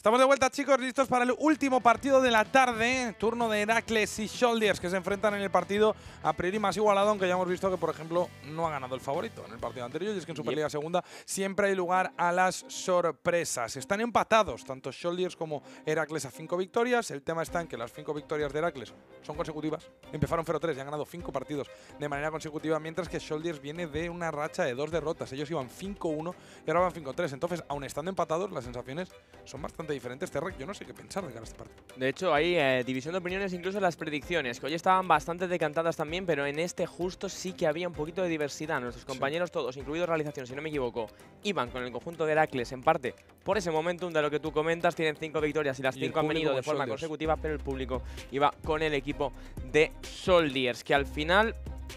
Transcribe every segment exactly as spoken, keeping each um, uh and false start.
Estamos de vuelta, chicos, listos para el último partido de la tarde. Turno de Heracles y Xoldiers, que se enfrentan en el partido a priori más igualado, aunque ya hemos visto que, por ejemplo, no ha ganado el favorito en el partido anterior. Y es que en Superliga Segunda siempre hay lugar a las sorpresas. Están empatados tanto Xoldiers como Heracles a cinco victorias. El tema está en que las cinco victorias de Heracles son consecutivas. Empezaron cero tres y han ganado cinco partidos de manera consecutiva, mientras que Xoldiers viene de una racha de dos derrotas. Ellos iban cinco uno y ahora van cinco tres. Entonces, aun estando empatados, las sensaciones son bastante diferentes. Terra, yo no sé qué pensar de cara a este partido. De hecho, hay eh, división de opiniones, incluso en las predicciones, que hoy estaban bastante decantadas también, pero en este justo sí que había un poquito de diversidad. Nuestros compañeros sí. Todos, incluido Realización, si no me equivoco, iban con el conjunto de Heracles, en parte por ese momentum de lo que tú comentas. Tienen cinco victorias y las y cinco han venido de forma Xoldiers. consecutiva, pero el público iba con el equipo de Xoldiers, que al final…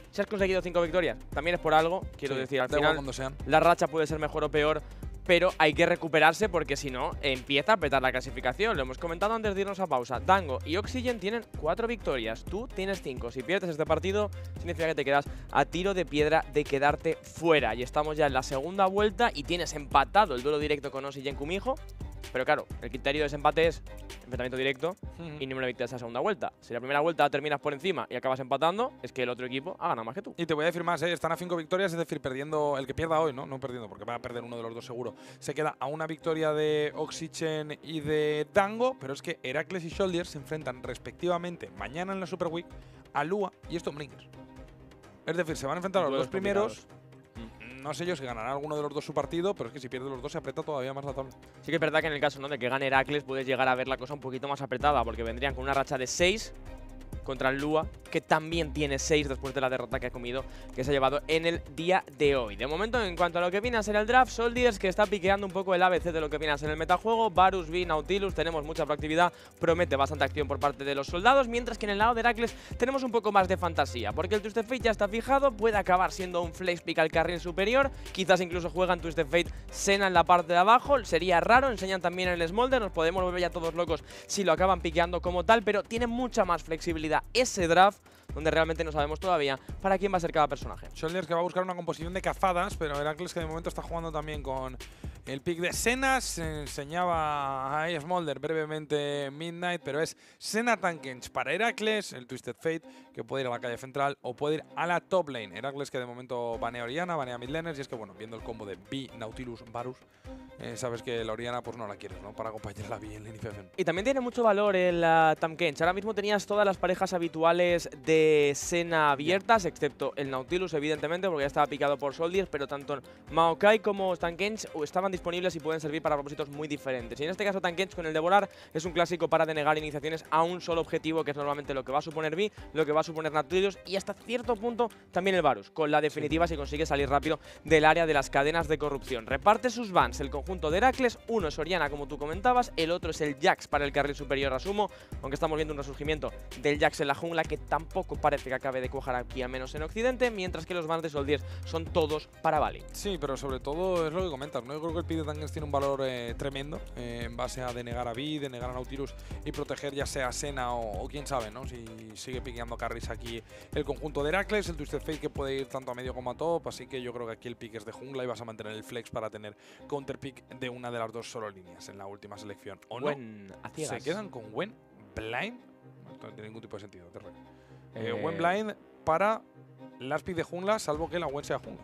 Si has conseguido cinco victorias, también es por algo, quiero sí, decir, al final la racha puede ser mejor o peor, pero hay que recuperarse porque si no, empieza a petar la clasificación. Lo hemos comentado antes de irnos a pausa. Dango y Oxygen tienen cuatro victorias, tú tienes cinco. Si pierdes este partido, significa que te quedas a tiro de piedra de quedarte fuera. Y estamos ya en la segunda vuelta y tienes empatado el duelo directo con Oxygen Kumiho. Pero claro, el criterio de desempate es enfrentamiento directo uh-huh. y ninguna victoria de esa segunda vuelta. Si la primera vuelta terminas por encima y acabas empatando, es que el otro equipo ha ganado más que tú. Y te voy a decir más, ¿eh? Están a cinco victorias, es decir, perdiendo el que pierda hoy, ¿no? No perdiendo, porque va a perder uno de los dos seguro. Se queda a una victoria de Oxygen y de Dango, pero es que Heracles y Xoldiers se enfrentan respectivamente mañana en la Super Week a Lua y Stormbringers. Es decir, se van a enfrentar los, los dos primeros. Combinados. No sé yo si ganará alguno de los dos su partido, pero es que si pierde los dos se aprieta todavía más la tabla. Sí que es verdad que en el caso, ¿no?, de que gane Heracles puedes llegar a ver la cosa un poquito más apretada, porque vendrían con una racha de seis contra el Lua, que también tiene seis después de la derrota que ha comido, que se ha llevado en el día de hoy. De momento, en cuanto a lo que viene a ser el draft, Xoldiers, que está piqueando un poco el A B C de lo que viene a ser el metajuego, Varus, V, Nautilus, tenemos mucha proactividad, promete bastante acción por parte de los soldados, mientras que en el lado de Heracles tenemos un poco más de fantasía, porque el Twisted Fate ya está fijado, puede acabar siendo un flex pick al carril superior, quizás incluso juegan Twisted Fate, Senna en la parte de abajo, sería raro, enseñan también el Smolder, nos podemos volver ya todos locos si lo acaban piqueando como tal, pero tiene mucha más flexibilidad ese draft, donde realmente no sabemos todavía para quién va a ser cada personaje. Xoldiers, que va a buscar una composición de cazadas, pero Heracles, que de momento está jugando también con el pick de Senna. Se enseñaba a Smolder brevemente Midnight, pero es Senna Tahm Kench para Heracles, el Twisted Fate, que puede ir a la calle central o puede ir a la top lane. Heracles, que de momento banea Oriana, banea midlaners, y es que, bueno, viendo el combo de B, Nautilus, Varus, eh, sabes que la Oriana pues no la quieres, ¿no?, para acompañar la B en la iniciación. Y también tiene mucho valor el uh, Tahm Kench. Ahora mismo tenías todas las parejas habituales de Senna abiertas, excepto el Nautilus, evidentemente, porque ya estaba picado por Xoldiers, pero tanto Maokai como Tahm Kench estaban disponibles y pueden servir para propósitos muy diferentes. Y en este caso Tahm Kench con el Devorar es un clásico para denegar iniciaciones a un solo objetivo, que es normalmente lo que va a suponer B, lo que va a suponer Nautilus y hasta cierto punto también el Varus, con la definitiva si consigue salir rápido del área de las cadenas de corrupción. Reparte sus bans el conjunto de Heracles, uno es Oriana, como tú comentabas, el otro es el Jax para el carril superior, asumo, aunque estamos viendo un resurgimiento del Jax en la jungla que tampoco parece que acabe de cuajar aquí, al menos en Occidente, mientras que los bans de Xoldiers son todos para Vali. Sí, pero sobre todo es lo que comentas, ¿no? Yo creo que el pick de Tahm Kench tiene un valor eh, tremendo eh, en base a denegar a B, denegar a Nautilus y proteger ya sea a Senna o, o quién sabe, ¿no?, si sigue piqueando carries aquí el conjunto de Heracles, el Twisted Fate que puede ir tanto a medio como a top, así que yo creo que aquí el pick es de jungla y vas a mantener el flex para tener counter pick de una de las dos solo líneas en la última selección. ¿O Gwen, no? Se quedan con Gwen Blind. No tiene ningún tipo de sentido, te recuerdo. Eh, Gwen Blind para las pick de jungla, salvo que la Gwen sea jungla.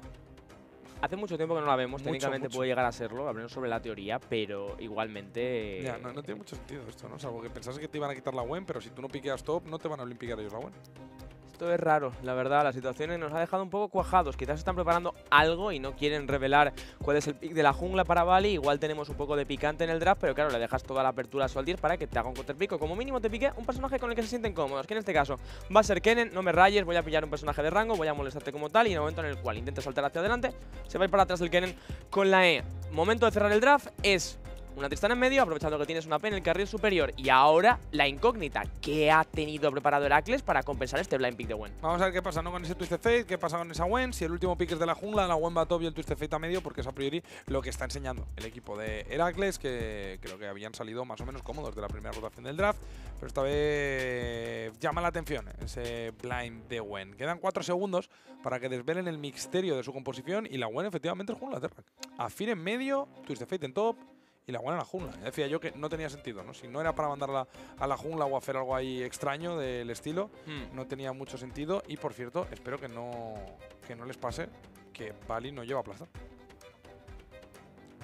Hace mucho tiempo que no la vemos, mucho, técnicamente mucho. Puede llegar a serlo, hablando sobre la teoría, pero igualmente… Ya, no, no tiene mucho sentido esto, ¿no? Salvo que pensás que te iban a quitar la Gwen, pero si tú no piqueas top, no te van a olimpicar ellos la Gwen. Esto es raro, la verdad, la situación nos ha dejado un poco cuajados. Quizás están preparando algo y no quieren revelar cuál es el pick de la jungla para Vali. Igual tenemos un poco de picante en el draft, pero claro, le dejas toda la apertura a Xoldiers para que te haga un counterpick o como mínimo te pique un personaje con el que se sienten cómodos, que en este caso va a ser Kennen. No me rayes, voy a pillar un personaje de rango, voy a molestarte como tal y en el momento en el cual intentes saltar hacia adelante, se va a ir para atrás el Kennen con la E. Momento de cerrar el draft es… Una Tristana en medio, aprovechando que tienes una P en el carril superior. Y ahora, la incógnita. ¿Qué ha tenido preparado Heracles para compensar este blind pick de Gwen? Vamos a ver qué pasa, ¿no?, con ese Twisted Fate, qué pasa con esa Gwen. Si el último pick es de la jungla, la Gwen va top y el Twisted Fate a medio, porque es a priori lo que está enseñando el equipo de Heracles, que creo que habían salido más o menos cómodos de la primera rotación del draft. Pero esta vez llama la atención ese blind de Gwen. Quedan cuatro segundos para que desvelen el misterio de su composición. Y la Gwen efectivamente es jungla, Terra. Azir en medio, Twisted Fate en top… y la Gwen a la jungla. Ya decía yo que no tenía sentido, ¿no? Si no era para mandarla a la jungla o hacer algo ahí extraño del estilo, hmm. no tenía mucho sentido. Y por cierto, espero que no, que no les pase que Vali no lleva plaza.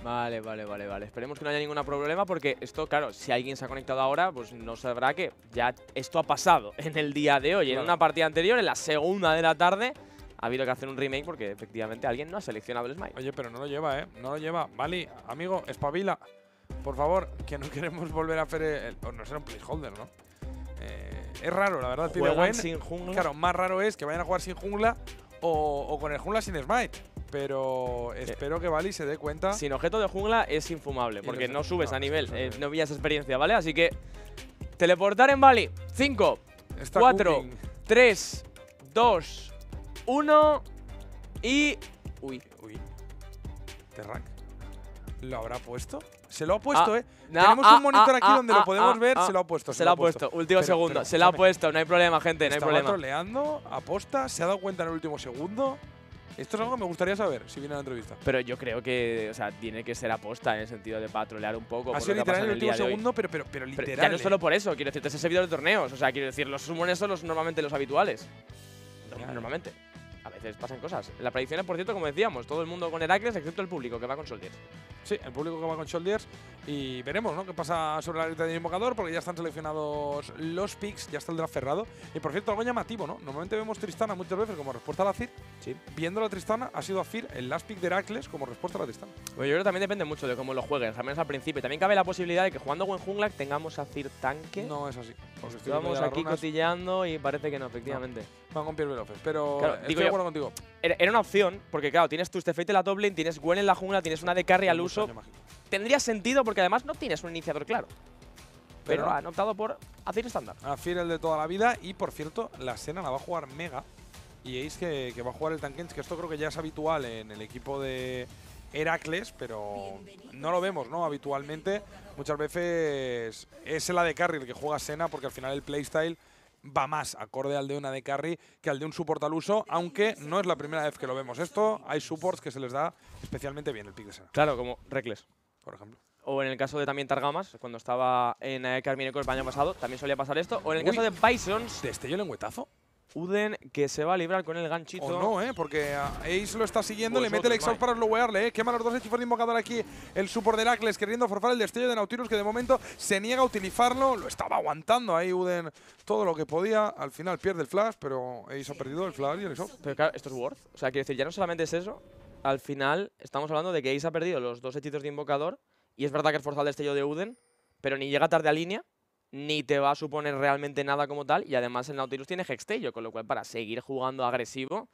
Vale, vale, vale, vale. Esperemos que no haya ningún problema porque esto, claro, si alguien se ha conectado ahora, pues no sabrá que ya esto ha pasado en el día de hoy. Claro. En una partida anterior, en la segunda de la tarde, ha habido que hacer un remake porque efectivamente alguien no ha seleccionado el smite. Oye, pero no lo lleva, ¿eh? No lo lleva. Vali, amigo, espabila. Por favor, que no queremos volver a hacer el… el no será un placeholder, ¿no? Eh, es raro, la verdad. Juegan sin jungla. Claro, más raro es que vayan a jugar sin jungla o, o con el jungla sin smite. Pero espero que Vali se dé cuenta. Sin objeto de jungla es infumable, porque no subes a nivel. Eh, no vi esa experiencia, ¿vale? Así que teleportar en Vali. cinco, cuatro, tres, dos, uno y… Uy, uy. Terra. ¿Lo habrá puesto? Se lo ha puesto, ah, eh. No, tenemos ah, un monitor ah, aquí ah, donde ah, lo podemos ah, ver. Ah, se lo ha puesto. Se, se lo ha puesto. puesto. Último pero, segundo. Pero, se lo ha puesto. No hay problema, gente. No hay problema. Estaba troleando, aposta. Se ha dado cuenta en el último segundo. Esto es algo que me gustaría saber si viene a la entrevista. Pero yo creo que, o sea, tiene que ser aposta en el sentido de patrolear un poco. Ha sido literal en el último segundo, pero, pero, pero literal. Pero ya no eh. solo por eso, quiero decirte, te has servido de torneos. O sea, quiero decir, los summones son los, normalmente los habituales. Claro. Normalmente. A veces pasan cosas. En las predicciones, por cierto, como decíamos, todo el mundo con Heracles, excepto el público que va con Xoldiers. Sí, el público que va con Xoldiers. Y veremos, ¿no?, qué pasa sobre la lista del invocador, porque ya están seleccionados los picks, ya está el draft cerrado. Y por cierto, algo llamativo, ¿no? Normalmente vemos Tristana muchas veces como respuesta a la Azir. Sí. Viendo la Tristana, ha sido Azir el last pick de Heracles como respuesta a la Tristana. Bueno, yo creo que también depende mucho de cómo lo juegues, al menos al principio. También cabe la posibilidad de que jugando buen jungla tengamos Azir tanque. No, es así. Estamos aquí cotillando y parece que no, efectivamente. No. Van con Pierre Velofes, pero… Claro, estoy digo de acuerdo yo, contigo. Era una opción, porque claro, tienes Twisted Fate en la top lane, tienes Gwen en la jungla, tienes una de carry al uso. Tendría sentido porque además no tienes un iniciador claro. Pero, pero han optado por Azir estándar. Azir el de toda la vida y, por cierto, la Senna la va a jugar Mega y Ace que, que va a jugar el Tahm Kench, que esto creo que ya es habitual en el equipo de Heracles, pero no lo vemos, ¿no? Habitualmente muchas veces es el A D carry el que juega Senna porque al final el playstyle va más acorde al de una de carry que al de un support al uso, aunque no es la primera vez que lo vemos esto. Hay supports que se les da especialmente bien el pick de Senna. Claro, como Reckless, por ejemplo. O en el caso de también Targamas, cuando estaba en Ecorp el año pasado, también solía pasar esto. O en el Uy, caso de Bisons… ¿Destello lengüetazo? Uden, que se va a librar con el ganchito. O no, ¿eh? Porque Ace lo está siguiendo, pues le mete el exhaust para slowearle, ¿eh? Quema los dos hechizos de invocador aquí. El support de Heracles queriendo forzar el destello de Nautilus, que de momento se niega a utilizarlo. Lo estaba aguantando ahí Uden todo lo que podía. Al final pierde el flash, pero Ace ha perdido el flash y el exhaust. Pero claro, esto es worth. O sea, quiero decir, ya no solamente es eso. Al final estamos hablando de que Ace ha perdido los dos hechizos de invocador. Y es verdad que es forzado el destello de Uden, pero ni llega tarde a línea, ni te va a suponer realmente nada como tal. Y además el Nautilus tiene hextello, con lo cual para seguir jugando agresivo,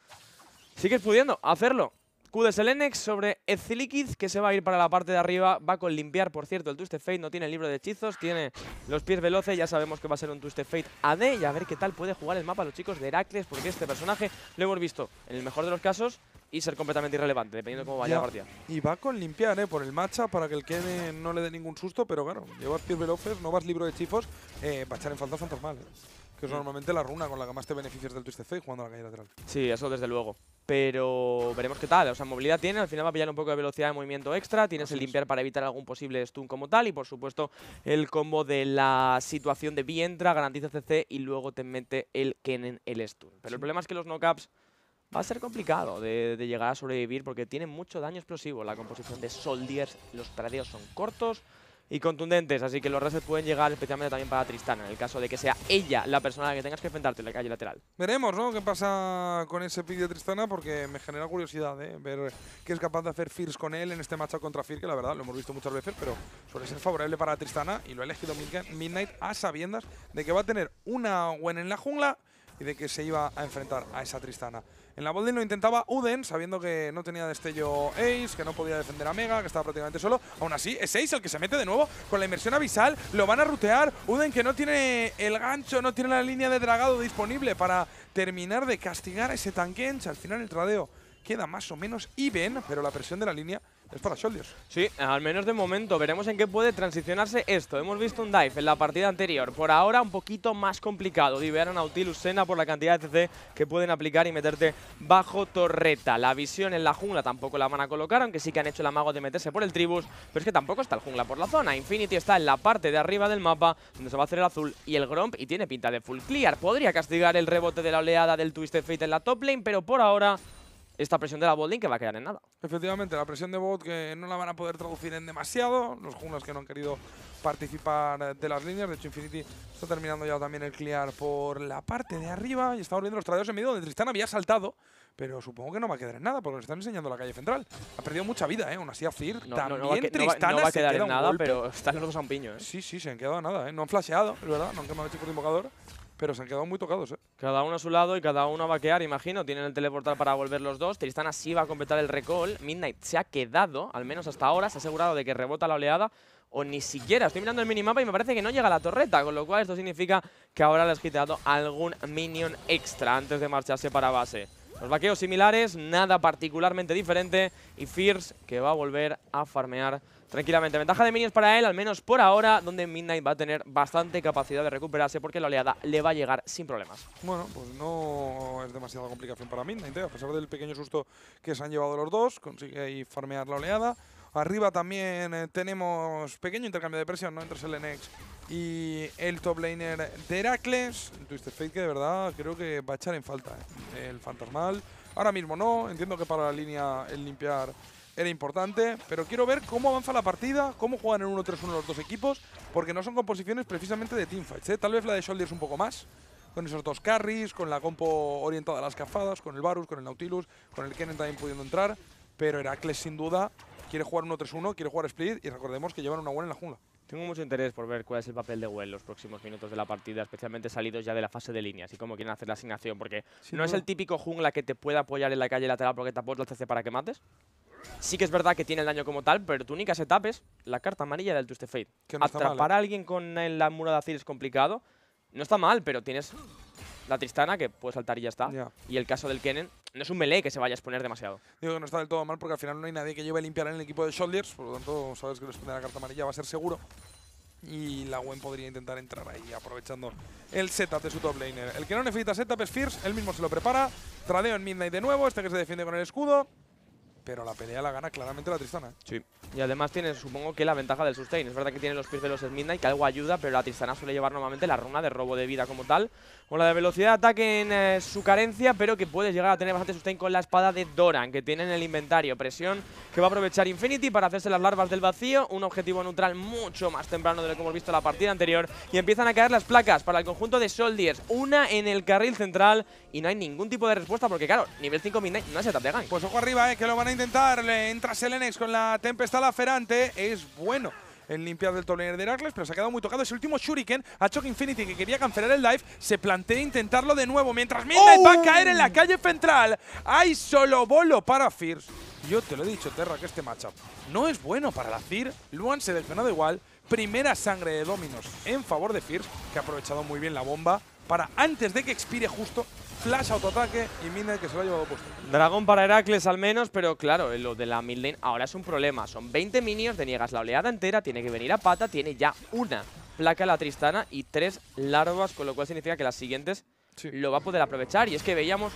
sigues pudiendo hacerlo. Q de Selenex sobre Ezelikid, que se va a ir para la parte de arriba. Va con limpiar, por cierto, el Twisted Fate. No tiene el libro de hechizos, tiene los pies veloces. Ya sabemos que va a ser un Twisted Fate A D. Y a ver qué tal puede jugar el mapa los chicos de Heracles, porque este personaje lo hemos visto en el mejor de los casos y ser completamente irrelevante, dependiendo de cómo vaya ya la partida. Y va con limpiar, ¿eh? Por el matcha, para que el Kennen no le dé ningún susto. Pero claro, llevas pies veloces, no vas libro de hechizos. Eh, va a echar en falta fantasmal, ¿eh? Que es normalmente la runa con la que más te beneficias del Twisted Fate jugando a la calle lateral. Sí, eso desde luego. Pero veremos qué tal. O sea, movilidad tiene, al final va a pillar un poco de velocidad de movimiento extra. Tienes Así el limpiar es. para evitar algún posible stun como tal. Y por supuesto, el combo de la situación de vientra, garantiza C C y luego te mete el Kennen el stun. Pero sí, el problema es que los knockouts va a ser complicado de, de llegar a sobrevivir porque tienen mucho daño explosivo. La composición de Xoldiers, los tradeos son cortos y contundentes, así que los resets pueden llegar especialmente también para Tristana, en el caso de que sea ella la persona a la que tengas que enfrentarte en la calle lateral. Veremos, ¿no?, qué pasa con ese pick de Tristana, porque me genera curiosidad, ¿eh?, ver qué es capaz de hacer Fizz con él en este matchup contra Fizz, que la verdad lo hemos visto muchas veces, pero suele ser favorable para Tristana y lo ha elegido Midnight a sabiendas de que va a tener una Gwen en la jungla y de que se iba a enfrentar a esa Tristana. En la botlane lo intentaba Uden, sabiendo que no tenía destello Ace, que no podía defender a Mega, que estaba prácticamente solo. Aún así, es Ace el que se mete de nuevo con la inmersión abisal. Lo van a rutear. Uden, que no tiene el gancho, no tiene la línea de dragado disponible para terminar de castigar a ese Tahm Kench. Al final el tradeo queda más o menos even, pero la presión de la línea Es para Xoldiers. Sí, al menos de momento. Veremos en qué puede transicionarse esto. Hemos visto un dive en la partida anterior. Por ahora, un poquito más complicado. Divear a Nautilus, Senna por la cantidad de T C que pueden aplicar y meterte bajo torreta. La visión en la jungla tampoco la van a colocar, aunque sí que han hecho el amago de meterse por el tribus. Pero es que tampoco está el jungla por la zona. Infinity está en la parte de arriba del mapa, donde se va a hacer el azul y el Gromp, y tiene pinta de full clear. Podría castigar el rebote de la oleada del Twisted Fate en la top lane, pero por ahora esta presión de la bot lane que va a quedar en nada. Efectivamente, la presión de bot que no la van a poder traducir en demasiado. Los junglas que no han querido participar de las líneas. De hecho, Infinity está terminando ya también el clear por la parte de arriba. Y estamos viendo los tradeos en medio donde Tristana había saltado. Pero supongo que no va a quedar en nada porque nos están enseñando la calle central. Ha perdido mucha vida, ¿eh? Aún así, Azir no, también no, no Tristana no va, no va a quedar queda en nada, golpe. Pero están los dos a un piño, ¿eh? Sí, sí, se han quedado a nada, ¿eh? No han flasheado, es verdad. No han quemado el chico de invocador. Pero se han quedado muy tocados, ¿eh? Cada uno a su lado y cada uno a vaquear, imagino. Tienen el teleportal para volver los dos. Tristana sí va a completar el recall. Midnight se ha quedado, al menos hasta ahora. Se ha asegurado de que rebota la oleada. O ni siquiera. Estoy mirando el minimapa y me parece que no llega a la torreta. Con lo cual esto significa que ahora le has quitado algún minion extra antes de marcharse para base. Los vaqueos similares, nada particularmente diferente. Y Fierce que va a volver a farmear tranquilamente. Ventaja de minions para él, al menos por ahora, donde Midnight va a tener bastante capacidad de recuperarse porque la oleada le va a llegar sin problemas. Bueno, pues no es demasiada complicación para Midnight, ¿eh? A pesar del pequeño susto que se han llevado los dos, consigue ahí farmear la oleada. Arriba también eh, tenemos pequeño intercambio de presión, ¿no? Entre Selenex y el top laner de Heracles. El Twisted Fate que de verdad creo que va a echar en falta, ¿eh? El fantasmal. Ahora mismo no, entiendo que para la línea el limpiar era importante, pero quiero ver cómo avanza la partida, cómo juegan en uno tres uno los dos equipos, porque no son composiciones precisamente de teamfights, ¿eh? Tal vez la de Xoldiers un poco más, con esos dos carries, con la compo orientada a las cafadas, con el Varus, con el Nautilus, con el Kennen también pudiendo entrar, pero Heracles sin duda quiere jugar uno tres uno, quiere jugar split y recordemos que llevan una buena en la jungla. Tengo mucho interés por ver cuál es el papel de Gwen en los próximos minutos de la partida, especialmente salidos ya de la fase de líneas y cómo quieren hacer la asignación, porque sí, no, no es el típico jungla que te puede apoyar en la calle lateral porque te apoya el T C para que mates. Sí que es verdad que tiene el daño como tal, pero tu única setup es la carta amarilla del Twisted Fate. No Atrapar mal, ¿eh? a alguien con la muro de Azir es complicado. No está mal, pero tienes la Tristana que puede saltar y ya está. Yeah. Y el caso del Kennen no es un melee que se vaya a exponer demasiado. Digo que no está del todo mal porque al final no hay nadie que lleve a limpiar en el equipo de Xoldiers. Por lo tanto, sabes que responder a la carta amarilla va a ser seguro. Y la Gwen podría intentar entrar ahí aprovechando el setup de su top laner. El que no necesita setup es Fierce, él mismo se lo prepara. Tradeo en Midnight de nuevo, este que se defiende con el escudo. Pero la pelea la gana claramente la Tristana. Sí. Y además tiene, supongo, que la ventaja del sustain. Es verdad que tiene los pies de los Midnight, que algo ayuda, pero la Tristana suele llevar normalmente la runa de robo de vida como tal. O la de velocidad de ataque en eh, su carencia, pero que puede llegar a tener bastante sustain con la espada de Doran, que tiene en el inventario. Presión que va a aprovechar Infinity para hacerse las larvas del vacío. Un objetivo neutral mucho más temprano de lo que hemos visto en la partida anterior. Y empiezan a caer las placas para el conjunto de Xoldiers. Una en el carril central y no hay ningún tipo de respuesta, porque claro, nivel cinco Midnight no es setup de gang. Pues ojo arriba, eh, que lo van a intentar, le entra Selenex con la tempestad lacerante, es bueno el limpiar del top laner de Heracles, pero se ha quedado muy tocado. Ese último shuriken ha hecho que Infinity, que quería cancelar el dive, se plantea intentarlo de nuevo, mientras Midnight oh. va a caer en la calle central. Hay solo bolo para Fierce. Yo te lo he dicho, Terra, que este matchup no es bueno para la Azir. Luan se lesionado igual, primera sangre de Dominos en favor de Fierce, que ha aprovechado muy bien la bomba para, antes de que expire justo, flash, autoataque y Midnight que se lo ha llevado puesto. Dragón para Heracles al menos, pero claro, lo de la mid lane ahora es un problema. Son veinte minions, te niegas la oleada entera, tiene que venir a pata, tiene ya una placa la Tristana y tres larvas, con lo cual significa que las siguientes sí. lo va a poder aprovechar. Y es que veíamos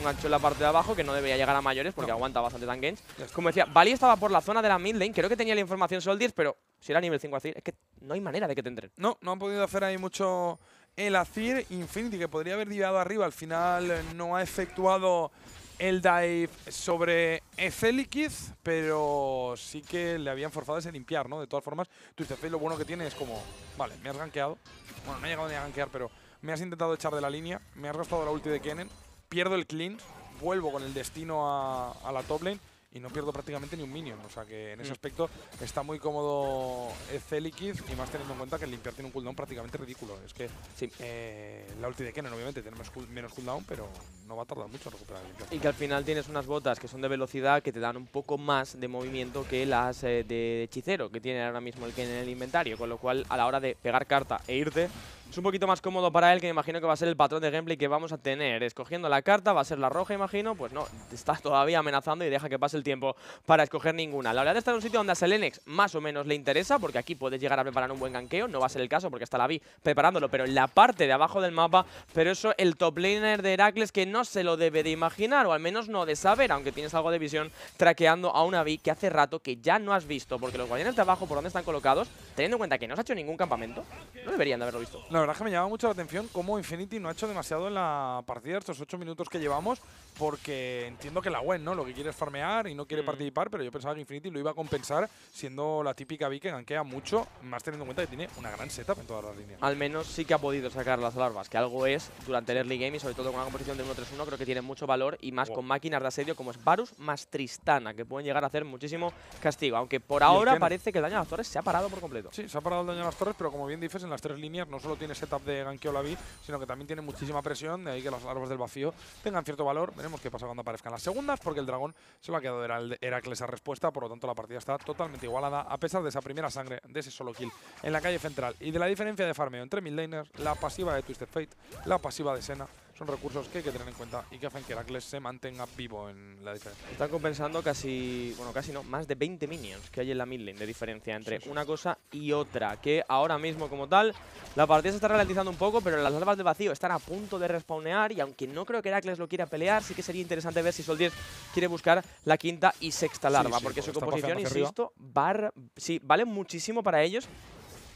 un ancho en la parte de abajo que no debería llegar a mayores porque no. aguanta bastante Tahm Kench. Como decía, Vali estaba por la zona de la mid lane, creo que tenía la información Xoldiers, pero si era nivel cinco Azir, es que no hay manera de que te entren. No, no han podido hacer ahí mucho. El Azir, Infinity, que podría haber divado arriba, al final no ha efectuado el dive sobre Ezelikid, pero sí que le habían forzado ese limpiar, ¿no? De todas formas, Twisted Fate lo bueno que tiene es como, vale, me has gankeado. Bueno, no he llegado ni a gankear, pero me has intentado echar de la línea, me has gastado la ulti de Kennen, pierdo el cleanse, vuelvo con el destino a, a la top lane y no pierdo prácticamente ni un minion, o sea que en ese aspecto está muy cómodo Ezelikid, y más teniendo en cuenta que el limpiar tiene un cooldown prácticamente ridículo. Es que sí. eh, la ulti de Kennen obviamente tiene menos cooldown, pero no va a tardar mucho en recuperar el impacto. Y que al final tienes unas botas que son de velocidad que te dan un poco más de movimiento que las eh, de hechicero que tiene ahora mismo el Kennen en el inventario, con lo cual a la hora de pegar carta e irte es un poquito más cómodo para él, que me imagino que va a ser el patrón de gameplay que vamos a tener. Escogiendo la carta, va a ser la roja, imagino. Pues no, está todavía amenazando y deja que pase el tiempo para escoger ninguna. La verdad está en un sitio donde a Selenex más o menos le interesa, porque aquí puedes llegar a preparar un buen ganqueo. No va a ser el caso porque hasta la vi preparándolo, pero en la parte de abajo del mapa. Pero eso el top laner de Heracles que no se lo debe de imaginar, o al menos no de saber, aunque tienes algo de visión, traqueando a una Vi que hace rato que ya no has visto. Porque los guardianes de abajo, por donde están colocados, teniendo en cuenta que no se ha hecho ningún campamento, no deberían de haberlo visto. No. La verdad es que me llama mucho la atención cómo Infinity no ha hecho demasiado en la partida estos ocho minutos que llevamos, porque entiendo que la Gwen, ¿no?, lo que quiere es farmear y no quiere mm. participar, pero yo pensaba que Infinity lo iba a compensar siendo la típica Vi que ganquea mucho, más teniendo en cuenta que tiene una gran setup en todas las líneas. Al menos sí que ha podido sacar las larvas, que algo es durante el early game, y sobre todo con una composición de uno tres uno creo que tiene mucho valor, y más wow. con máquinas de asedio como es Varus más Tristana, que pueden llegar a hacer muchísimo castigo, aunque por ahora parece que el daño a las torres se ha parado por completo. Sí, se ha parado el daño a las torres, pero como bien dices, en las tres líneas no solo tiene setup de ganqueo la Vi, sino que también tiene muchísima presión, de ahí que las larvas del vacío tengan cierto valor. Veremos qué pasa cuando aparezcan las segundas, porque el dragón se lo ha quedado Heracles a respuesta, por lo tanto la partida está totalmente igualada, a pesar de esa primera sangre, de ese solo kill en la calle central y de la diferencia de farmeo entre midlaners, la pasiva de Twisted Fate, la pasiva de Senna. Son recursos que hay que tener en cuenta y que hacen que Heracles se mantenga vivo en la diferencia. Están compensando casi, bueno, casi no, más de veinte minions que hay en la midlane de diferencia entre sí, sí. una cosa y otra. Que ahora mismo, como tal, la partida se está ralentizando un poco, pero las larvas de vacío están a punto de respawnear. Y aunque no creo que Heracles lo quiera pelear, sí que sería interesante ver si Xoldiers quiere buscar la quinta y sexta larva. Sí, sí, porque, porque su composición, insisto, bar, sí, vale muchísimo para ellos.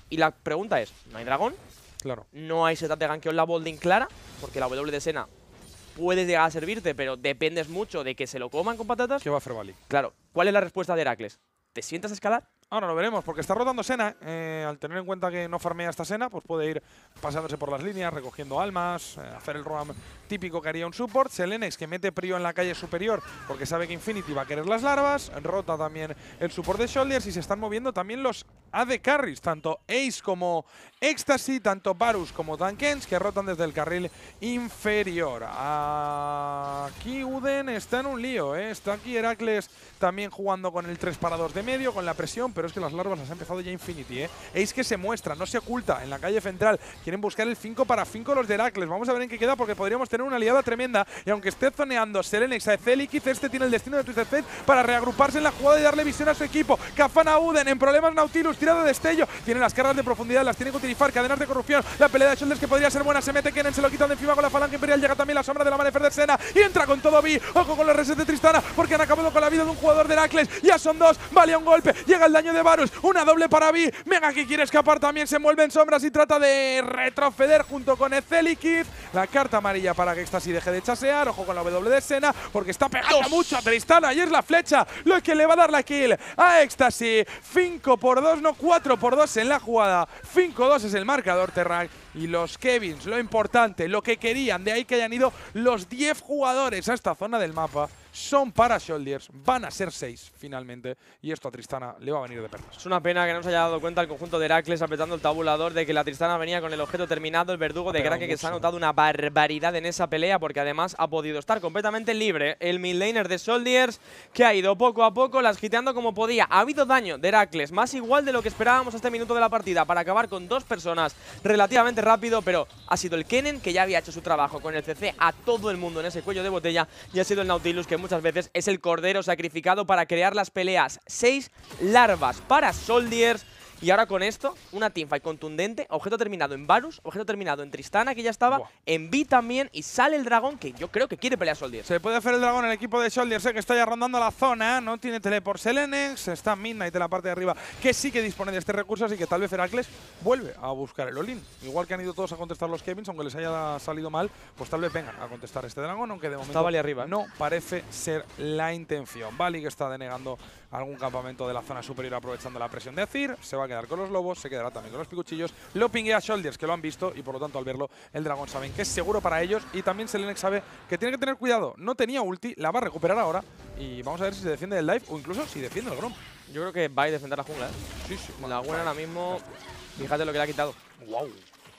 Y la pregunta es, ¿no hay dragón? Claro. No hay setup de ganqueo en la bolding clara, porque la W de Senna puede llegar a servirte, pero dependes mucho de que se lo coman con patatas. ¿Qué va a hacer Vali? Claro. ¿Cuál es la respuesta de Heracles? ¿Te sientas a escalar? Ahora lo veremos, porque está rotando Senna. Eh, al tener en cuenta que no farmea esta Senna, pues puede ir pasándose por las líneas, recogiendo almas, eh, hacer el roam típico que haría un support. Selenex, que mete prio en la calle superior, porque sabe que Infinity va a querer las larvas. Rota también el support de Xoldiers y se están moviendo también los A D carries, tanto Ace como Ecstasy, tanto Varus como Tahm Kench, que rotan desde el carril inferior. Aquí Uden está en un lío, ¿eh? Está aquí Heracles también jugando con el tres para dos de medio, con la presión, pero es que las larvas las ha empezado ya Infinity, ¿eh? Ace que se muestra, no se oculta en la calle central. Quieren buscar el cinco para cinco los de Heracles. Vamos a ver en qué queda, porque podríamos tener una liada tremenda. Y aunque esté zoneando Selenex a Ezelikid, este tiene el destino de Twisted Fate para reagruparse en la jugada y darle visión a su equipo. Cafán a Uden, en problemas Nautilus, tira de destello. Tiene las cargas de profundidad, las tiene que utilizar, cadenas de corrupción. La pelea de Xoldiers que podría ser buena, se mete Kennen, se lo quitan de encima con la falange imperial. Llega también la sombra de la Manefer de Senna y entra con todo Vi. Ojo con los reset de Tristana, porque han acabado con la vida de un jugador de Heracles. Ya son dos, vale un golpe, llega el daño de Varus, una doble para Vi. Mega que quiere escapar también, se envuelve en sombras y trata de retroceder junto con Ezelikid. La carta amarilla para que Ecstasy deje de chasear. Ojo con la W de Senna, porque está pegando mucho a Tristana y es la flecha lo que le va a dar la kill a Ecstasy. cinco por dos, no, cuatro por dos en la jugada. cinco dos es el marcador, Terra. Y los Kevins, lo importante, lo que querían, de ahí que hayan ido los diez jugadores a esta zona del mapa, son para Xoldiers, van a ser seis finalmente, y esto a Tristana le va a venir de perlas. Es una pena que no se haya dado cuenta el conjunto de Heracles apretando el tabulador de que la Tristana venía con el objeto terminado, el verdugo de Kraken que se ha notado una barbaridad en esa pelea, porque además ha podido estar completamente libre el midlaner de Xoldiers, que ha ido poco a poco las giteando como podía. Ha habido daño de Heracles, más igual de lo que esperábamos a este minuto de la partida, para acabar con dos personas relativamente rápido, pero ha sido el Kennen que ya había hecho su trabajo con el C C a todo el mundo en ese cuello de botella, y ha sido el Nautilus que muchas veces es el cordero sacrificado para crear las peleas. Seis larvas para Xoldiers. Y ahora con esto, una teamfight contundente, objeto terminado en Varus, objeto terminado en Tristana, que ya estaba, wow. en Vi también, y sale el dragón, que yo creo que quiere pelear Xoldiers. Se puede hacer el dragón en el equipo de Xoldiers, eh, que está ya rondando la zona, no tiene tele por Selenex, está Midnight en la parte de arriba, que sí que dispone de este recurso, así que tal vez Heracles vuelve a buscar el all-in. Igual que han ido todos a contestar los Kevins, aunque les haya salido mal, pues tal vez vengan a contestar este dragón, aunque de momento Vali arriba, ¿eh? No parece ser la intención. Vali que está denegando algún campamento de la zona superior aprovechando la presión de Azir, se va a quedar con los lobos, se quedará también con los picuchillos. Lo pinguea Xoldiers, que lo han visto, y por lo tanto al verlo el dragón saben que es seguro para ellos, y también Selenex sabe que tiene que tener cuidado. No tenía ulti, la va a recuperar ahora y vamos a ver si se defiende del dive o incluso si defiende el Grom. Yo creo que va a defender la jungla, ¿eh? Sí, sí. La buena ahora mismo, fíjate lo que le ha quitado. Wow,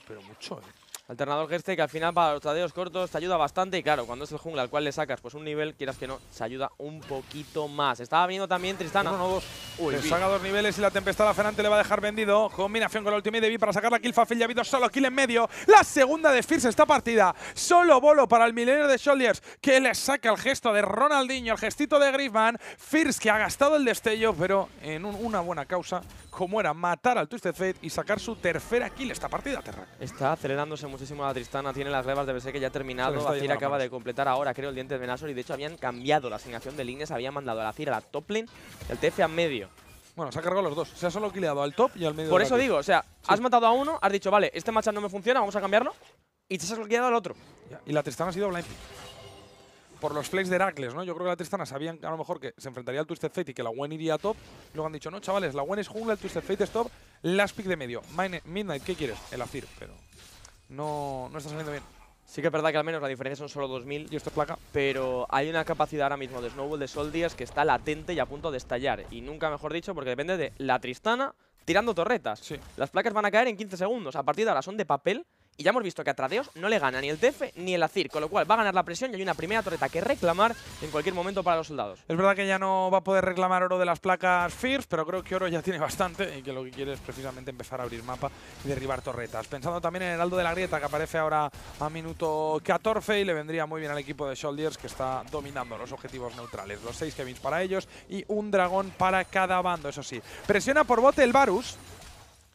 pero mucho, ¿eh? Alternador Geste que al final para los tradeos cortos te ayuda bastante. Y claro, cuando es el jungla al cual le sacas pues un nivel, quieras que no, se ayuda un poquito más. Estaba viniendo también Tristana. Uno, dos. Uy, saca dos niveles y la tempestad lacerante le va a dejar vendido. Combinación con la ultimate de Vi para sacar la kill fácil. Ya ha habido solo kill en medio. La segunda de Fizz esta partida. Solo bolo para el milenio de Xoldiers, que le saca el gesto de Ronaldinho, el gestito de Griezmann. Fizz que ha gastado el destello, pero en un, una buena causa, como era matar al Twisted Fate y sacar su tercera kill esta partida, Terra. Está acelerándose muchísimo la Tristana, tiene las levas de B S que ya ha terminado. Azir acaba de completar ahora, creo, el diente de Venasor, y de hecho habían cambiado la asignación de líneas, habían mandado a Azir a la top lane, el T F a medio. Bueno, se ha cargado los dos, se ha solo killeado al top y al medio. Por eso digo, o sea, sí, has matado a uno, has dicho, vale, este matchup no me funciona, vamos a cambiarlo, y te has killeado al otro. Ya. Y la Tristana ha sido blind por los flakes de Heracles, ¿no? Yo creo que la Tristana sabían a lo mejor que se enfrentaría al Twisted Fate y que la Gwen iría a top. Luego han dicho, no, chavales, la Gwen es jungla, el Twisted Fate es top, last pick de medio. Mine, Midnight, ¿qué quieres? El Azir, pero no, no está saliendo bien. Sí que es verdad que al menos la diferencia son solo dos mil. Y esto es placa. Pero hay una capacidad ahora mismo de Snowball de Xoldiers que está latente y a punto de estallar. Y nunca mejor dicho, porque depende de la Tristana tirando torretas. Sí. Las placas van a caer en quince segundos. A partir de ahora son de papel. Y ya hemos visto que a tradeos no le gana ni el T F ni el Azir, con lo cual va a ganar la presión y hay una primera torreta que reclamar en cualquier momento para los soldados. Es verdad que ya no va a poder reclamar oro de las placas Fierce, pero creo que oro ya tiene bastante y que lo que quiere es precisamente empezar a abrir mapa y derribar torretas. Pensando también en el Heraldo de la Grieta, que aparece ahora a minuto catorce y le vendría muy bien al equipo de Xoldiers, que está dominando los objetivos neutrales. Los seis Kevins para ellos y un dragón para cada bando, eso sí. Presiona por bote el Varus.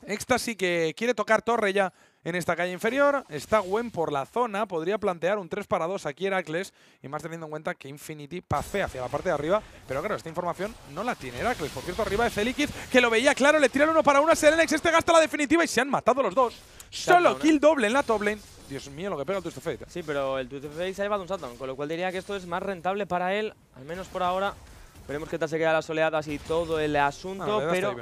Esta sí que quiere tocar torre ya. En esta calle inferior está Gwen por la zona, podría plantear un tres para dos aquí Heracles, y más teniendo en cuenta que Infinity pasea hacia la parte de arriba, pero claro, esta información no la tiene Heracles. Por cierto, arriba es Ezelikid, que lo veía claro, le tira el uno para uno a Selenex, este gasta la definitiva y se han matado los dos. Solo kill doble en la top lane. Dios mío, lo que pega el Twisted Fate. Sí, pero el Twisted Fate se ha llevado un shutdown, con lo cual diría que esto es más rentable para él, al menos por ahora. Veremos qué tal se quedan las oleadas y todo el asunto, no, la pero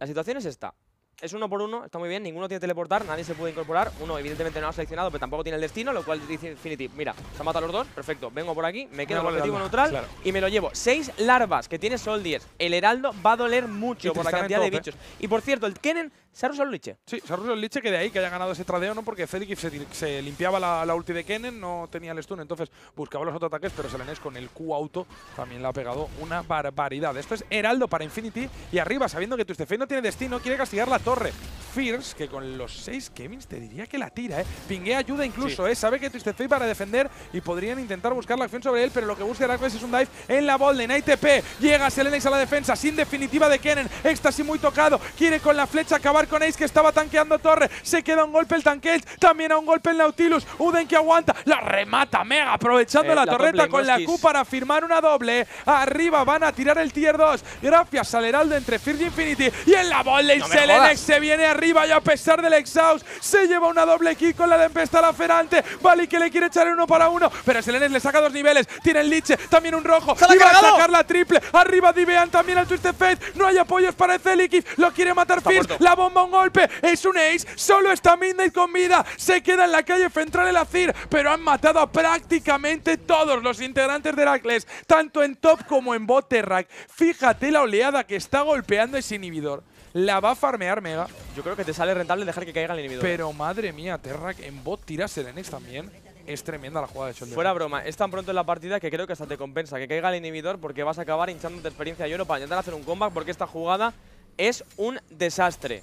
la situación es esta. Es uno por uno, está muy bien, ninguno tiene teleportar, nadie se puede incorporar. Uno evidentemente no ha seleccionado, pero tampoco tiene el destino, lo cual dice Infinity, mira, se mata a los dos, perfecto, vengo por aquí, me quedo en el objetivo neutral, claro, y me lo llevo. Seis larvas que tiene Xoldiers, el heraldo va a doler mucho por la cantidad top, de bichos. Eh. Y por cierto, el Kennen se ha rusado el liche. Sí, se ha rusado el liche, que de ahí que haya ganado ese tradeo, no, porque Zelikid se, se limpiaba la, la ulti de Kennen, no tenía el stun, entonces buscaba los autoataques, pero Selenex con el Q auto también le ha pegado una barbaridad. Esto es heraldo para Infinity, y arriba, sabiendo que Twisted Fate no tiene destino, quiere castigar la torre. Fierce, que con los seis Kevins te diría que la tira, ¿eh? Pinguea ayuda incluso, sí, ¿eh? Sabe que Twisted Fate para defender y podrían intentar buscar la acción sobre él, pero lo que busca Heracles es un dive en la bot lane. Hay T P, llega Selenex a la defensa, sin definitiva de Kennen, Éxtasis muy tocado, quiere con la flecha acabar con Ace, que estaba tanqueando torre, se queda un golpe el Tahm Kench, también a un golpe el Nautilus, Uden que aguanta, la remata Mega, aprovechando eh, la, la torreta con la Q para firmar una doble. Arriba van a tirar el tier dos, gracias al heraldo entre Fierce y Infinity, y en la bot lane no Selenex se viene arriba y a pesar del exhaust se lleva una doble kill con la tempestad lacerante. Vali que le quiere echar el uno para uno, pero Selenex le saca dos niveles, tiene el liche, también un rojo, y va a sacar la triple. Arriba divean también al Twisted Fate, no hay apoyos para Zelikid, lo quiere matar Fierce, la bomba un golpe, es un ace, solo está Midnight con vida, se queda en la calle central el Azir, pero han matado a prácticamente todos los integrantes de Heracles, tanto en top como en bot rack. Fíjate la oleada que está golpeando ese inhibidor. La va a farmear Mega. Yo creo que te sale rentable dejar que caiga el inhibidor. Pero madre mía, Terrak en bot tira Selenex también. Es tremenda la jugada de Xoldiers. Fuera broma, es tan pronto en la partida que creo que hasta te compensa que caiga el inhibidor, porque vas a acabar hinchándote experiencia y oro para intentar hacer un comeback, porque esta jugada es un desastre.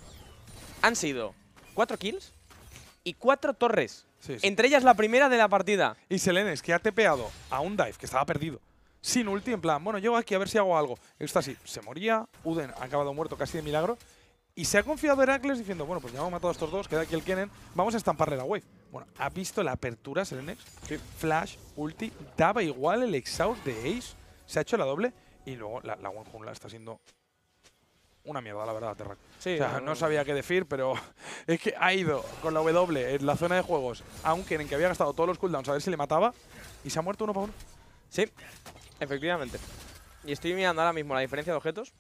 Han sido cuatro kills y cuatro torres. Sí, sí. Entre ellas la primera de la partida. Y Selenex que ha tepeado a un dive que estaba perdido. Sin ulti, en plan, bueno, llego aquí a ver si hago algo. Está así, se moría, Uden ha acabado muerto casi de milagro. Y se ha confiado Heracles diciendo, bueno, pues ya hemos matado a estos dos, queda aquí el Kennen, vamos a estamparle la wave. Bueno, ha visto la apertura Selenex, sí, flash, ulti, daba igual el exhaust de Ace, se ha hecho la doble y luego la, la One Jungla está siendo una mierda, la verdad, Terra. Sí, o sea, no sabía qué decir, pero es que ha ido con la W en la zona de juegos a un Kennen que había gastado todos los cooldowns a ver si le mataba y se ha muerto uno por uno. Sí. Efectivamente. Y estoy mirando ahora mismo la diferencia de objetos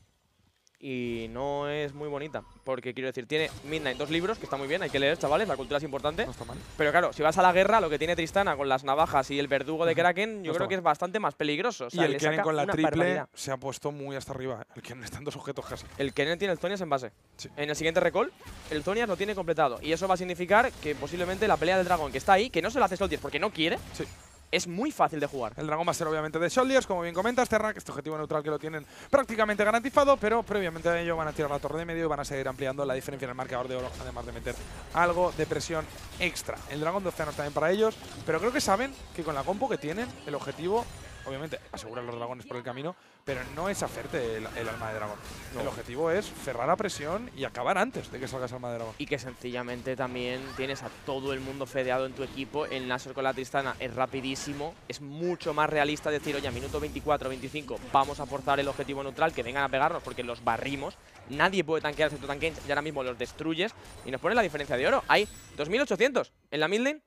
y no es muy bonita, porque quiero decir, tiene Midnight dos libros, que está muy bien, hay que leer, chavales, la cultura es importante. No está mal. Pero claro, si vas a la guerra, lo que tiene Tristana con las navajas y el verdugo de Kraken, yo no creo mal. que es bastante más peligroso. O sea, y el Kennen con la triple barbaridad. Se ha puesto muy hasta arriba. El Kennen está en dos objetos casi. El Kennen tiene el Zonias en base. Sí. En el siguiente recall, el Zonias lo tiene completado. Y eso va a significar que posiblemente la pelea del dragón que está ahí, que no se lo hace Xoldiers porque no quiere, sí. Es muy fácil de jugar. El dragón va a ser obviamente de Xoldiers, como bien comentas, Terra, que este objetivo neutral que lo tienen prácticamente garantizado, pero previamente a ello van a tirar la torre de medio y van a seguir ampliando la diferencia en el marcador de oro, además de meter algo de presión extra. El dragón de océanos también para ellos, pero creo que saben que con la compo que tienen, el objetivo, obviamente, asegurar los dragones por el camino, pero no es hacerte el, el alma de dragón. No. El objetivo es cerrar a presión y acabar antes de que salgas alma de dragón. Y que sencillamente también tienes a todo el mundo fedeado en tu equipo. El Nasor con la Tristana es rapidísimo. Es mucho más realista decir, oye, a minuto veinticuatro, veinticinco, vamos a forzar el objetivo neutral, que vengan a pegarnos porque los barrimos. Nadie puede tanquear excepto Tahm Kench y ahora mismo los destruyes. Y nos ponen la diferencia de oro. Hay dos mil ochocientos en la mid lane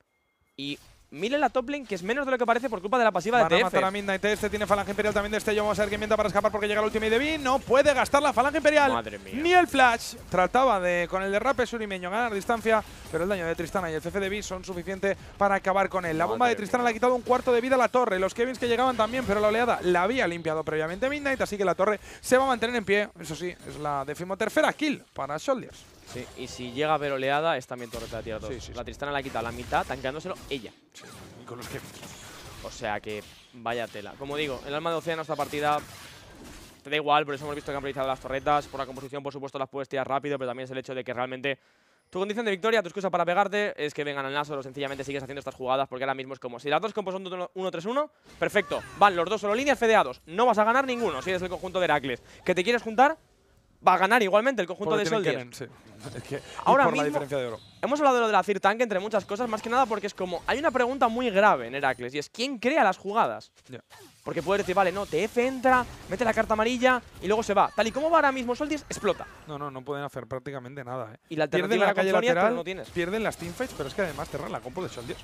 y mil en la top lane, que es menos de lo que parece por culpa de la pasiva de T F. Van a matar a Midnight. Este tiene Falange Imperial también de Estello. Vamos a ver quién mienta para escapar porque llega el ultimate de B. No puede gastar la Falange Imperial. Madre mía. Ni el flash. Trataba de, con el derrape surimeño, ganar distancia, pero el daño de Tristana y el C F de B son suficientes para acabar con él. La bomba Madre de Tristana mía. le ha quitado un cuarto de vida a la torre. Los Kevins que llegaban también, pero la oleada la había limpiado previamente Midnight, así que la torre se va a mantener en pie. Eso sí, es la decimotercera kill para Xoldiers. Sí, y si llega a ver oleada, es también torreta de tierra dos. Sí, sí, la Tristana sí. la ha quitado la mitad, tanqueándoselo ella. Sí, y con los que... O sea que vaya tela. Como digo, el alma de océano esta partida te da igual, por eso hemos visto que han priorizado las torretas. Por la composición, por supuesto, las puedes tirar rápido, pero también es el hecho de que realmente tu condición de victoria, tu excusa para pegarte, es que vengan al Nasor o sencillamente sigues haciendo estas jugadas, porque ahora mismo es como si las dos compos son uno tres uno, perfecto, van los dos solo líneas fedeados, no vas a ganar ninguno si eres el conjunto de Heracles. ¿Que te quieres juntar? Va a ganar igualmente el conjunto porque de Xoldiers. Sí. Es que ahora por mismo, la diferencia de oro. Hemos hablado de lo del Azir Tank, entre muchas cosas, más que nada porque es como… Hay una pregunta muy grave en Heracles y es ¿quién crea las jugadas? Yeah. Porque puede decir, vale, no, T F entra, mete la carta amarilla y luego se va. Tal y como va ahora mismo Xoldiers, explota. No, no, no pueden hacer prácticamente nada. ¿eh? Y la alternativa la calle lateral, pero no tienes. Pierden las teamfights, pero es que además Terra la compo de Xoldiers.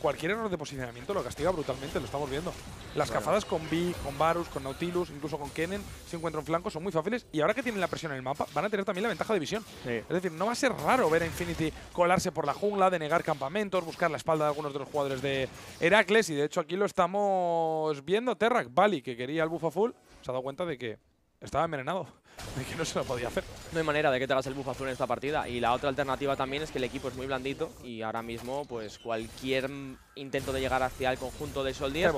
Cualquier error de posicionamiento lo castiga brutalmente, lo estamos viendo. Las bueno. cazadas con B, con Varus, con Nautilus, incluso con Kennen, si encuentran flancos, son muy fáciles. Y ahora que tienen la presión en el mapa, van a tener también la ventaja de visión. Sí. Es decir, no va a ser raro ver a Infinity colarse por la jungla, denegar campamentos, buscar la espalda de algunos de los jugadores de Heracles. Y de hecho aquí lo estamos viendo. Terra, Vali, que quería el buff a full, se ha dado cuenta de que estaba envenenado, de que no se lo podía hacer. No hay manera de que te hagas el buff azul en esta partida. Y la otra alternativa también es que el equipo es muy blandito y ahora mismo pues cualquier intento de llegar hacia el conjunto de Xoldiers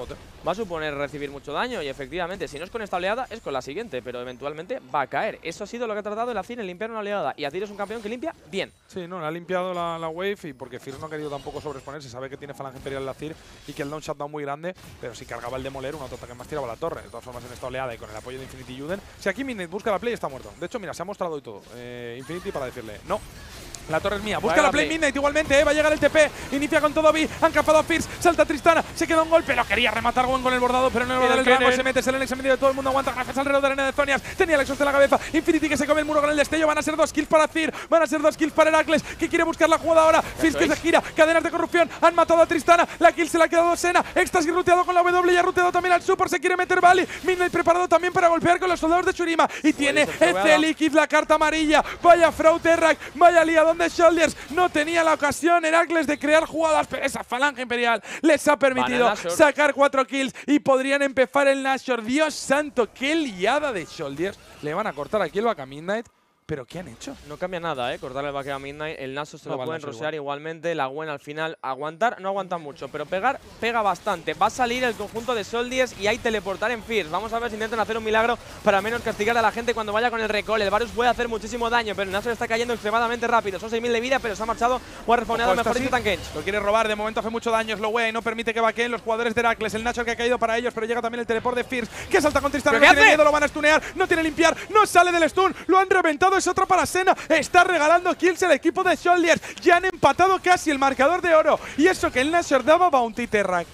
va a suponer recibir mucho daño. Y efectivamente, si no es con esta oleada, es con la siguiente, pero eventualmente va a caer. Eso ha sido lo que ha tratado el Azir en limpiar una oleada. Y Azir es un campeón que limpia bien. Sí, no, le ha limpiado la, la wave y porque Fizz no ha querido tampoco sobreexponerse. Sabe que tiene Falange Imperial el Azir y que el down shutdown muy grande, pero si cargaba el demoler, un autoataque más tiraba la torre. De todas formas, en esta oleada y con el apoyo de Infinity y Uden, si aquí Midnight busca la play, está muerto. De hecho, mira, se ha mostrado y todo. Eh, Infinity para decirle, no, la torre es mía. Busca la play, play Midnight igualmente, eh, va a llegar el T P. Inicia con todo B, han capado a Fizz, salta Tristana, se queda un gol, pero quería rematar Gwen con el bordado, pero no le va a dar el rango. Se mete Selenex en medio de todo el mundo, aguanta gracias al reloj de arena de Zonias. Tenía el exhaust en la cabeza. Infinity que se come el muro con el destello. Van a ser dos kills para Azir, van a ser dos kills para Heracles, que quiere buscar la jugada ahora. Fizz que se gira, cadenas de corrupción, han matado a Tristana, la kill se la ha quedado Senna. Éxtasis ruteado con la W y ha ruteado también al Super, se quiere meter Vali. Midnight preparado también para golpear con los soldados de Shurima. Y tiene Ezelikid la carta amarilla. Vaya fraud Terrak, vaya liadón de Xoldiers. No tenía la ocasión Heracles de crear jugadas, pero esa Falange Imperial les ha permitido sacar cuatro kills y podrían empezar el Nashor. Dios santo, qué liada de Xoldiers. Le van a cortar aquí el back a Midnight. ¿Pero qué han hecho? No cambia nada, ¿eh? Cortarle el back a Midnight. El Naso se no, lo pueden rosear igual. igualmente. La Gwen al final aguantar, no aguanta mucho, pero pegar, pega bastante. Va a salir el conjunto de Xoldiers y hay teleportar en Fizz. Vamos a ver si intentan hacer un milagro para menos castigar a la gente cuando vaya con el recall. El Varus puede hacer muchísimo daño, pero el Naso está cayendo extremadamente rápido. Son seis mil de vida, pero se ha marchado o ha respondido mejor que Tahm Kench. Lo quiere robar, de momento hace mucho daño. Es lo wea y no permite que vaqueen los jugadores de Heracles. El Naso que ha caído para ellos, pero llega también el teleport de Fizz, que salta con Tristana. No tiene miedo, lo van a stunear, no tiene limpiar, no sale del stun, lo han reventado. Es otra para Senna, está regalando kills el equipo de Xoldiers, ya han empatado casi el marcador de oro, y eso que el Nashor daba Bounty Terra,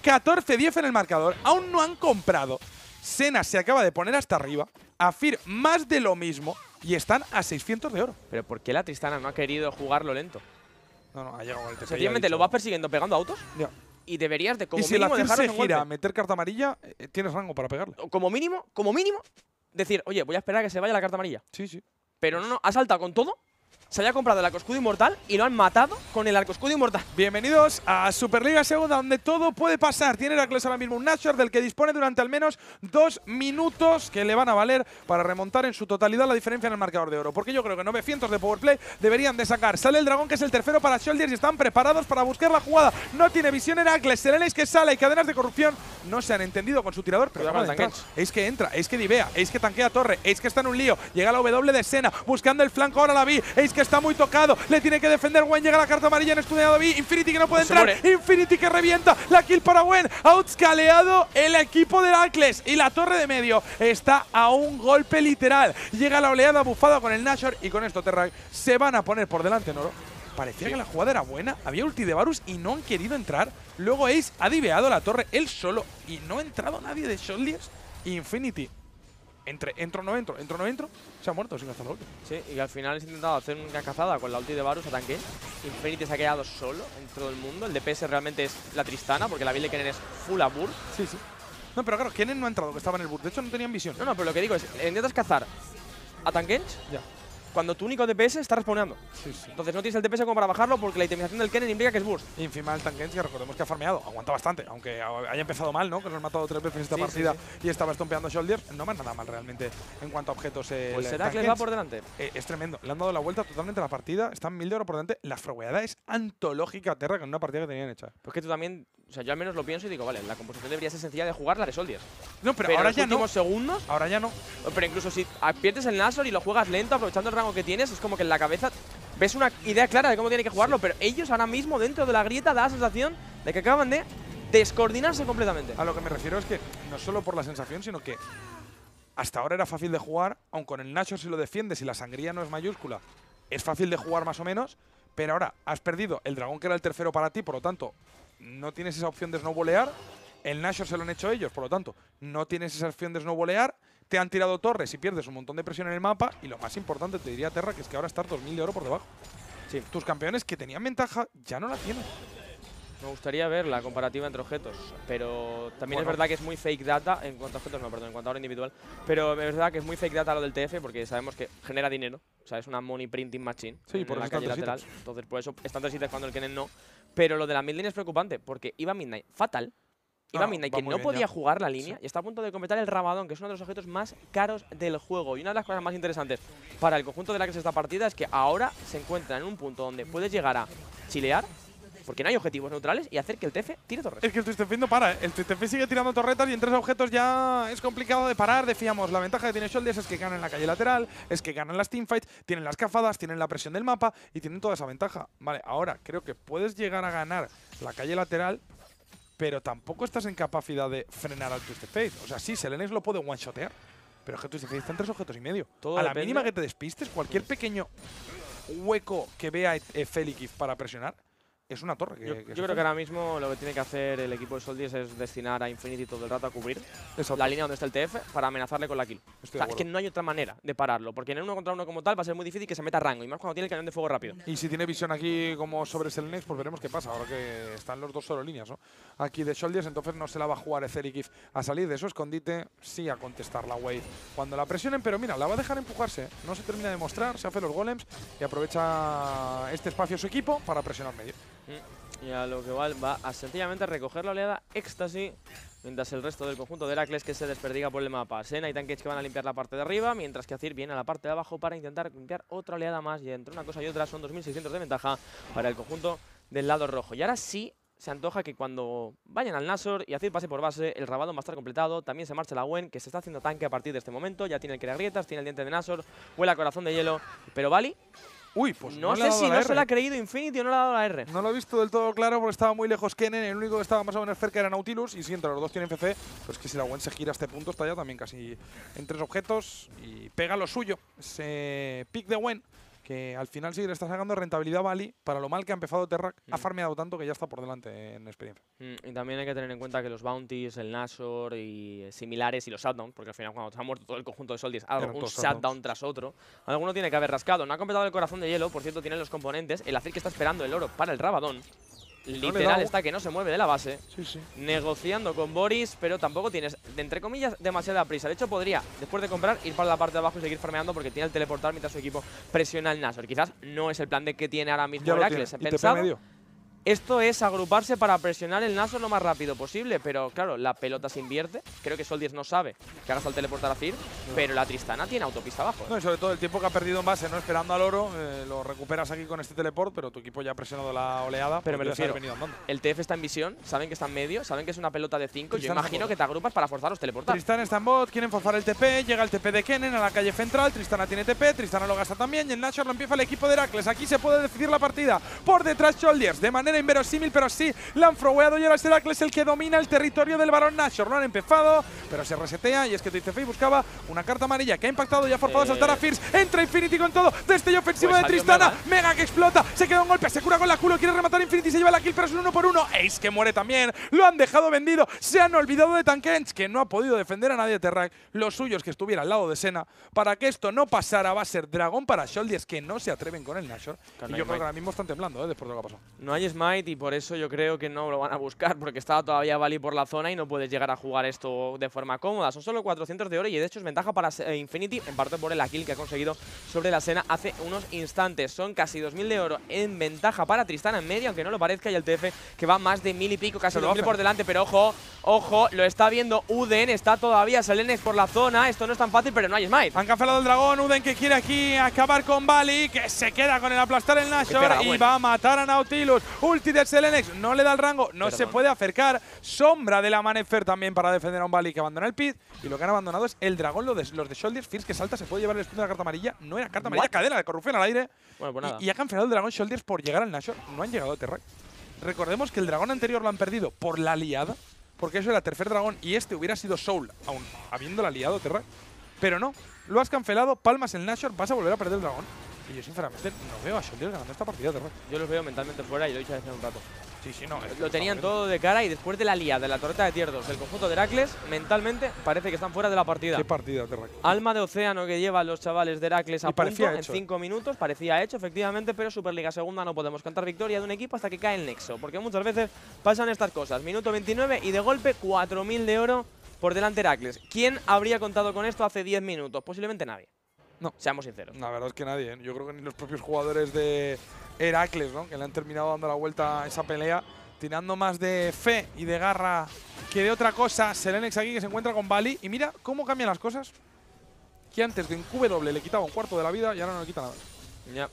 catorce diez en el marcador, aún no han comprado. Senna se acaba de poner hasta arriba, Azir más de lo mismo, y están a seiscientos de oro. Pero ¿por qué la Tristana no ha querido jugarlo lento? No, no, ha llegado el T P. Sencillamente lo vas persiguiendo pegando autos. Ya. Y deberías de como mínimo dejarlo en un golpe. Y si la Azir se gira a meter carta amarilla, eh, tienes rango para pegarle. Como mínimo, como mínimo, decir, oye, voy a esperar a que se vaya la carta amarilla. Sí, sí. Pero no, no, ha saltado con todo. Se había comprado el arcoscudo inmortal y lo han matado con el arcoscudo inmortal. Bienvenidos a Superliga Segunda, donde todo puede pasar. Tiene Heracles ahora mismo un Nashor del que dispone durante al menos dos minutos que le van a valer para remontar en su totalidad la diferencia en el marcador de oro. Porque yo creo que novecientos de powerplay deberían de sacar. Sale el dragón, que es el tercero para Xoldiers, y están preparados para buscar la jugada. No tiene visión Heracles. Selenex que sale y cadenas de corrupción. No se han entendido con su tirador, pero no entra. Es que entra, es que divea, es que tanquea torre, es que está en un lío. Llega la W de Senna, buscando el flanco, ahora la vi. Es que está muy tocado, le tiene que defender Gwen, llega la carta amarilla en estudiado B, Infinity que no puede entrar, Infinity que revienta, la kill para Gwen, outscaleado el equipo de Heracles y la torre de medio está a un golpe literal, llega la oleada bufada con el Nashor y con esto Terra se van a poner por delante en oro. Parecía sí. que la jugada era buena, había ulti de Varus y no han querido entrar, luego Ace ha diveado la torre él solo y no ha entrado nadie de Xoldiers, Infinity. Entre, entro, no entro, entro, no entro, se ha muerto sin gastar la ulti. Sí, y al final has intentado hacer una cazada con la ulti de Varus a Tahm Kench. Infinity se ha quedado solo en todo el mundo. El D P S realmente es la Tristana, porque la build de Kennen es full a burst. Sí, sí. No, pero claro, Kennen no ha entrado, que estaba en el burst. De hecho, no tenían visión. No, no, pero lo que digo es, intentas cazar a Tahm Kench ya. cuando tu único D P S está respawneando. Sí, sí. Entonces no tienes el D P S como para bajarlo porque la itemización del Kennen implica que es burst. Y encima el Tahm Kench, que recordemos que ha farmeado, aguanta bastante, aunque haya empezado mal, ¿no? Que nos han matado tres veces en esta sí, partida sí, sí. y estaba estompeando Xoldiers. No más nada mal realmente en cuanto a objetos. El pues será que les va por delante. Eh, es tremendo, le han dado la vuelta totalmente a la partida, están mil de oro por delante. La frogueada es antológica a Terra con una partida que tenían hecha. Pues que tú también, o sea, yo al menos lo pienso y digo, vale, la composición debería ser sencilla de jugar la de Xoldiers. No, pero, pero ahora ya no. Segundos, ahora ya no. Pero incluso si pierdes el Nashor y lo juegas lento, aprovechando el que tienes, es como que en la cabeza ves una idea clara de cómo tiene que jugarlo, sí. pero ellos ahora mismo dentro de la grieta da la sensación de que acaban de descoordinarse completamente. A lo que me refiero es que no solo por la sensación, sino que hasta ahora era fácil de jugar, aun con el Nacho si lo defiendes y la sangría no es mayúscula, es fácil de jugar más o menos, pero ahora has perdido el dragón que era el tercero para ti, por lo tanto no tienes esa opción de snowbolear, el Nacho se lo han hecho ellos, por lo tanto no tienes esa opción de snowbolear. Te han tirado torres y pierdes un montón de presión en el mapa. Y lo más importante, te diría Terra, que es que ahora estás dos mil de oro por debajo. Sí. Tus campeones que tenían ventaja ya no la tienen. Me gustaría ver la comparativa entre objetos, pero también bueno. es verdad que es muy fake data en cuanto a objetos, no, perdón, en cuanto a oro individual, pero es verdad que es muy fake data lo del T F porque sabemos que genera dinero, o sea, es una money printing machine sí, en por la calle lateral, citas. entonces por eso están tres cuando el Kennen no, pero lo de la midlane es preocupante porque iba Midnight fatal. Iba Midnight, que no podía ya. jugar la línea sí. y está a punto de completar el Rabadón, que es uno de los objetos más caros del juego. Y una de las cosas más interesantes para el conjunto de la que es esta partida es que ahora se encuentra en un punto donde puedes llegar a chilear, porque no hay objetivos neutrales, y hacer que el T F tire torretas. Es que el Twisted Fate no para, el Twisted Fate sigue tirando torretas y en tres objetos ya es complicado de parar, decíamos. La ventaja que tiene Xoldiers es que ganan la calle lateral, es que ganan las teamfights, tienen las cafadas, tienen la presión del mapa y tienen toda esa ventaja. Vale, ahora creo que puedes llegar a ganar la calle lateral, pero tampoco estás en capacidad de frenar al Twisted Fate. O sea, sí, Selenex lo puede one-shotear, pero es que Twisted Fate está en tres objetos y medio. Todo a la depende. mínima que te despistes, cualquier pequeño hueco que vea eh, Felikiv para presionar, es una torre. Que, yo que yo creo fue. que ahora mismo lo que tiene que hacer el equipo de Xoldiers es destinar a Infinity todo el rato a cubrir Exacto. la línea donde está el T F para amenazarle con la kill. Estoy o sea, es que no hay otra manera de pararlo, porque en el uno contra uno como tal va a ser muy difícil que se meta a rango, y más cuando tiene el cañón de fuego rápido. Y si tiene visión aquí como sobre Selenex, pues veremos qué pasa, ahora que están los dos solo líneas, ¿no? Aquí de Xoldiers, entonces no se la va a jugar Ezelikid a salir de su escondite, sí a contestar la wave cuando la presionen, pero mira, la va a dejar empujarse, no se termina de mostrar, se hace los golems y aprovecha este espacio su equipo para presionar medio. Y a lo que va, va a sencillamente recoger la oleada Éxtasis, mientras el resto del conjunto de Heracles que se desperdiga por el mapa. Senna y Tahm Kench que van a limpiar la parte de arriba, mientras que Azir viene a la parte de abajo para intentar limpiar otra oleada más. Y entre una cosa y otra son dos mil seiscientos de ventaja para el conjunto del lado rojo. Y ahora sí se antoja que cuando vayan al Nashor y Azir pase por base, el Rabadon va a estar completado. También se marcha la Gwen, que se está haciendo tanque a partir de este momento. Ya tiene el Creagrietas, tiene el Diente de Nashor, huele a Corazón de Hielo, pero Vali... Uy, pues no, no sé si no se la ha creído Infinity o no le ha dado la R. No lo he visto del todo claro porque estaba muy lejos Kennen. El único que estaba más o menos cerca era Nautilus. Y si entre los dos tienen F C, pues que si la Gwen se gira a este punto, está ya también casi en tres objetos. Y pega lo suyo. Ese pick de Gwen, que al final sí le está sacando rentabilidad a Vali. Para lo mal que ha empezado Terra, mm. ha farmeado tanto que ya está por delante en experiencia. Mm, y también hay que tener en cuenta que los bounties, el Nashor y eh, similares y los shutdowns, porque al final cuando se ha muerto todo el conjunto de Xoldiers, ha dado un shutdown tras otro, alguno tiene que haber rascado. No ha completado el Corazón de Hielo, por cierto, tienen los componentes. El Azir que está esperando el oro para el Rabadon. Literal no está que no se mueve de la base, sí, sí. negociando con Boris, pero tampoco tienes, entre comillas, demasiada prisa. De hecho, podría, después de comprar, ir para la parte de abajo y seguir farmeando porque tiene el teleportar mientras su equipo presiona el Nashor. Quizás no es el plan de que tiene ahora mismo Heracles. Esto es agruparse para presionar el Nashor lo más rápido posible, pero claro, la pelota se invierte. Creo que Xoldiers no sabe que hagas al teleportar a Zir, no. pero la Tristana tiene autopista abajo. ¿eh? No, y sobre todo el tiempo que ha perdido en base, no esperando al oro, eh, lo recuperas aquí con este teleport, pero tu equipo ya ha presionado la oleada. Pero me refiero, el T F está en visión, saben que está en medio, saben que es una pelota de cinco. Yo imagino que te agrupas para forzar los teleportar. Tristana está en bot, quieren forzar el T P, llega el T P de Kennen a la calle central, Tristana tiene T P, Tristana lo gasta también y el Nashor lo empieza el equipo de Heracles. Aquí se puede decidir la partida. Por detrás Xoldiers, de manera inverosímil, pero sí, la han frogueado y ahora es Heracles el que domina el territorio del Barón Nashor. Lo han empezado, pero se resetea y es que Twisted Fate buscaba una carta amarilla que ha impactado y ha forzado eh. a saltar a Fizz. Entra Infinity con todo, destello ofensivo pues de Tristana, mal, ¿eh? Mega que explota, se queda un golpe, se cura con la culo, quiere rematar Infinity, se lleva la kill, pero es un uno por uno. Ace que muere también, lo han dejado vendido, se han olvidado de Tahm Kench, que no ha podido defender a nadie de Terra. Los suyos que estuviera al lado de Senna, para que esto no pasara, va a ser dragón para Xoldiers, que no se atreven con el Nashor. Claro, y yo creo que ahora mismo están temblando, ¿eh? Después de lo que ha pasado. No hay Smite y por eso yo creo que no lo van a buscar, porque estaba todavía Vali por la zona y no puedes llegar a jugar esto de forma cómoda. Son solo cuatrocientos de oro y de hecho es ventaja para Infinity, en parte por el kill que ha conseguido sobre la Senna hace unos instantes. Son casi dos mil de oro en ventaja para Tristana en medio, aunque no lo parezca, y el T F que va más de mil y pico, casi dos mil por delante. Pero ojo, ojo, lo está viendo Uden, está todavía Selenex por la zona, esto no es tan fácil, pero no hay Smite. Han cancelado el dragón, Uden que quiere aquí acabar con Vali, que se queda con el aplastar el Nashor y bueno. va a matar a Nautilus. Ulti de Selenex, no le da el rango, no Perdón. se puede acercar. Sombra del amanecer también para defender a un Vali que abandona el pit. Y lo que han abandonado es el dragón, los de, los de Xoldiers. Fizz que salta, se puede llevar el escudo de la carta amarilla. No era carta amarilla, What? cadena de corrupción al aire. Bueno, pues nada. Y, y ha cancelado el dragón Xoldiers por llegar al Nashor. No han llegado a Terra. Recordemos que el dragón anterior lo han perdido por la liada, porque eso era tercer dragón y este hubiera sido Soul, aún habiéndola liado Terra. Pero no, lo has cancelado, palmas el Nashor, vas a volver a perder el dragón. Y yo sinceramente no veo a Xoldiers ganando esta partida, Terra. Yo los veo mentalmente fuera y lo he dicho hace un rato. Sí, sí, no. Lo, lo tenían todo de cara y después de la liada de la torreta de tier dos del conjunto de Heracles, mentalmente parece que están fuera de la partida. ¿Qué partida, Terra? Alma de océano que llevan los chavales de Heracles a y punto en cinco minutos. Parecía hecho, efectivamente, pero Superliga Segunda no podemos cantar victoria de un equipo hasta que cae el nexo, porque muchas veces pasan estas cosas. Minuto veintinueve y de golpe cuatro mil de oro por delante Heracles. ¿Quién habría contado con esto hace diez minutos? Posiblemente nadie. No. Seamos sinceros. La verdad es que nadie, ¿eh? Yo creo que ni los propios jugadores de Heracles, ¿no? Que le han terminado dando la vuelta a esa pelea, tirando más de fe y de garra que de otra cosa. Selenex aquí que se encuentra con Vali y mira cómo cambian las cosas. Que antes de un Q W le quitaba un cuarto de la vida y ahora no le quita nada. Ya.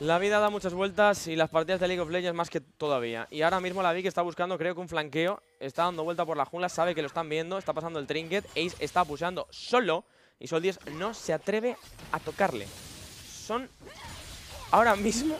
La vida da muchas vueltas y las partidas de League of Legends más que todavía. Y ahora mismo la Vic está buscando, creo que un flanqueo. Está dando vuelta por la jungla, sabe que lo están viendo, está pasando el trinket. Ace está pushando solo. Y Xoldiers no se atreve a tocarle. Son ahora mismo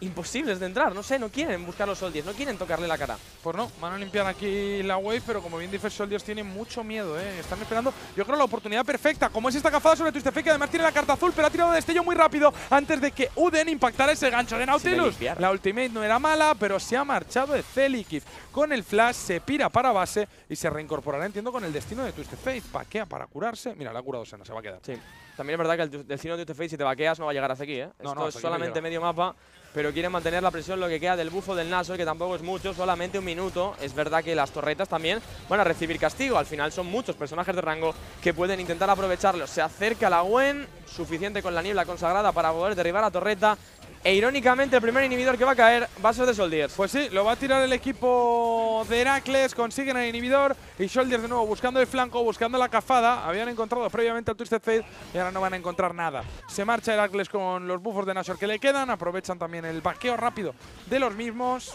imposibles de entrar. No sé, no quieren buscar los Xoldiers, no quieren tocarle la cara. Pues no, van a limpiar aquí la wave, pero como bien dice, Xoldiers tienen mucho miedo, ¿eh? Están esperando, yo creo, la oportunidad perfecta, como es esta cazada sobre Twisted Fate, que además tiene la carta azul, pero ha tirado de destello muy rápido antes de que Uden impactara ese gancho de Nautilus. La ultimate no era mala, pero se ha marchado de Ezelikid. Con el flash se pira para base y se reincorporará, entiendo, con el destino de Twisted Fate. Vaquea para curarse. Mira, la ha curado Senna, se va a quedar. Sí. También es verdad que el destino de Twisted Fate, si te vaqueas, no va a llegar hasta aquí, ¿eh? No, Esto no, es solamente no medio mapa. Pero quieren mantener la presión, lo que queda del bufo del Nashor, que tampoco es mucho, solamente un minuto. Es verdad que las torretas también van a recibir castigo. Al final son muchos personajes de rango que pueden intentar aprovecharlos. Se acerca la Gwen, suficiente con la niebla consagrada para poder derribar la torreta. E irónicamente el primer inhibidor que va a caer va a ser de Xoldiers. Pues sí, lo va a tirar el equipo de Heracles, consiguen el inhibidor y Xoldiers de nuevo buscando el flanco, buscando la cazada. Habían encontrado previamente al Twisted Fate y ahora no van a encontrar nada. Se marcha Heracles con los buffos de Nashor que le quedan, aprovechan también el vaqueo rápido de los mismos.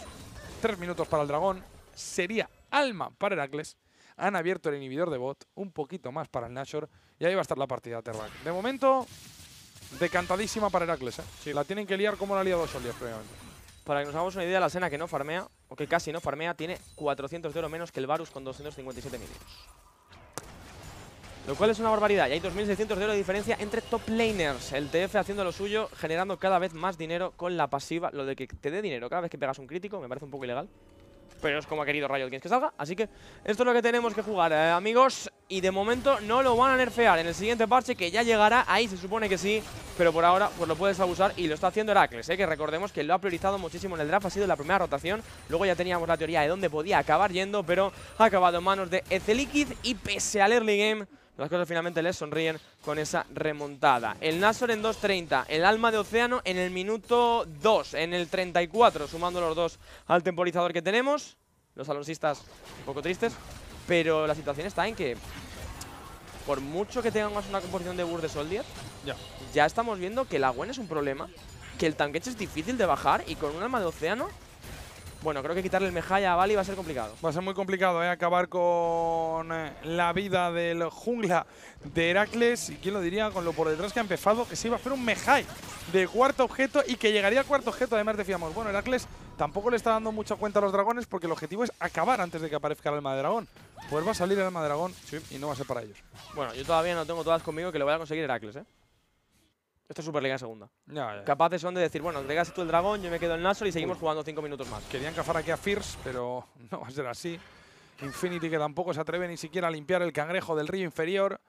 Tres minutos para el dragón, sería alma para Heracles. Han abierto el inhibidor de bot, un poquito más para el Nashor y ahí va a estar la partida, Terra. De momento, decantadísima para Heracles, ¿eh? Sí. La tienen que liar como la ha liado Xoldiers previamente. Para que nos hagamos una idea, la Senna que no farmea, o que casi no farmea, tiene cuatrocientos de oro menos que el Varus con doscientos cincuenta y siete mil euros. Lo cual es una barbaridad. Y hay dos mil seiscientos de oro de diferencia entre top laners. El T F haciendo lo suyo, generando cada vez más dinero con la pasiva. Lo de que te dé dinero cada vez que pegas un crítico me parece un poco ilegal. pero es como ha querido Riot Games que salga. Así que esto es lo que tenemos que jugar, eh, amigos. Y de momento no lo van a nerfear en el siguiente parche, que ya llegará, ahí se supone que sí. Pero por ahora pues lo puedes abusar y lo está haciendo Heracles, ¿eh? Que recordemos que lo ha priorizado muchísimo en el draft, ha sido la primera rotación. Luego ya teníamos la teoría de dónde podía acabar yendo, pero ha acabado en manos de Ezelikid. Y pese al early game, las cosas finalmente les sonríen con esa remontada. El Nashor en dos treinta, el alma de Océano en el minuto dos, en el treinta y cuatro, sumando los dos al temporizador que tenemos. Los alonsistas un poco tristes, pero la situación está en que, por mucho que tengamos una composición de burst de Xoldiers, yeah. ya estamos viendo que la Gwen es un problema, que el Tahm Kench es difícil de bajar y con un alma de Océano... Bueno, creo que quitarle el Mejai a Vali va a ser complicado. Va a ser muy complicado, ¿eh? Acabar con eh, la vida del jungla de Heracles. Y quién lo diría, con lo por detrás que ha empezado, que se iba a hacer un Mejai de cuarto objeto y que llegaría al cuarto objeto. Además decíamos, bueno, Heracles tampoco le está dando mucha cuenta a los dragones porque el objetivo es acabar antes de que aparezca el alma de dragón. Pues va a salir el alma de dragón y no va a ser para ellos. Bueno, yo todavía no tengo todas conmigo que lo vaya a conseguir Heracles, ¿eh? Esto es Superliga Segunda. Ya, ya. Capaces son de decir, bueno, entregas tú el dragón, yo me quedo en Nashor y seguimos Uy. jugando cinco minutos más. Querían cazar aquí a Fizz, pero no va a ser así. Infinity, que tampoco se atreve ni siquiera a limpiar el cangrejo del río inferior.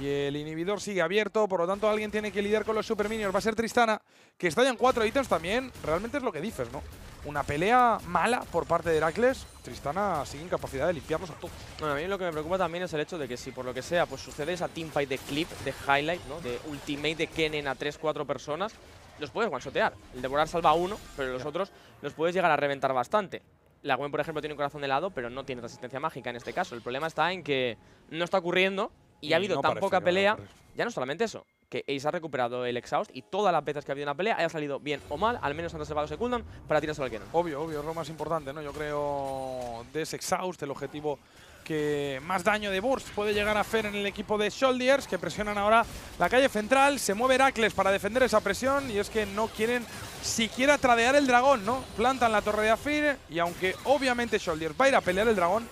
Y el inhibidor sigue abierto, por lo tanto alguien tiene que lidiar con los Super Minions. Va a ser Tristana, que estallan cuatro ítems también. Realmente es lo que dices, ¿no? Una pelea mala por parte de Heracles. Tristana sigue incapacidad de limpiarlos a todos. Bueno, a mí lo que me preocupa también es el hecho de que si por lo que sea pues sucede esa teamfight de clip, de highlight, ¿no? De ultimate de Kennen a tres cuatro personas, los puedes one-shotear. El devorar salva a uno, pero los otros los puedes llegar a reventar bastante. La Gwen, por ejemplo, tiene un corazón de helado, pero no tiene resistencia mágica en este caso. El problema está en que no está ocurriendo y, y ha habido no tan parece, poca pelea. No ya no solamente eso, que Ace ha recuperado el exhaust y todas las veces que ha habido una pelea haya salido bien o mal, al menos han reservado ese cooldown para tirarse al Kennen. Obvio, obvio, es lo más importante, ¿no? Yo creo de ese exhaust, el objetivo que más daño de burst puede llegar a hacer en el equipo de Xoldiers, que presionan ahora la calle central. Se mueve Heracles para defender esa presión y es que no quieren siquiera tradear el dragón, ¿no? Plantan la torre de Azir y aunque obviamente Xoldiers va a ir a pelear el dragón,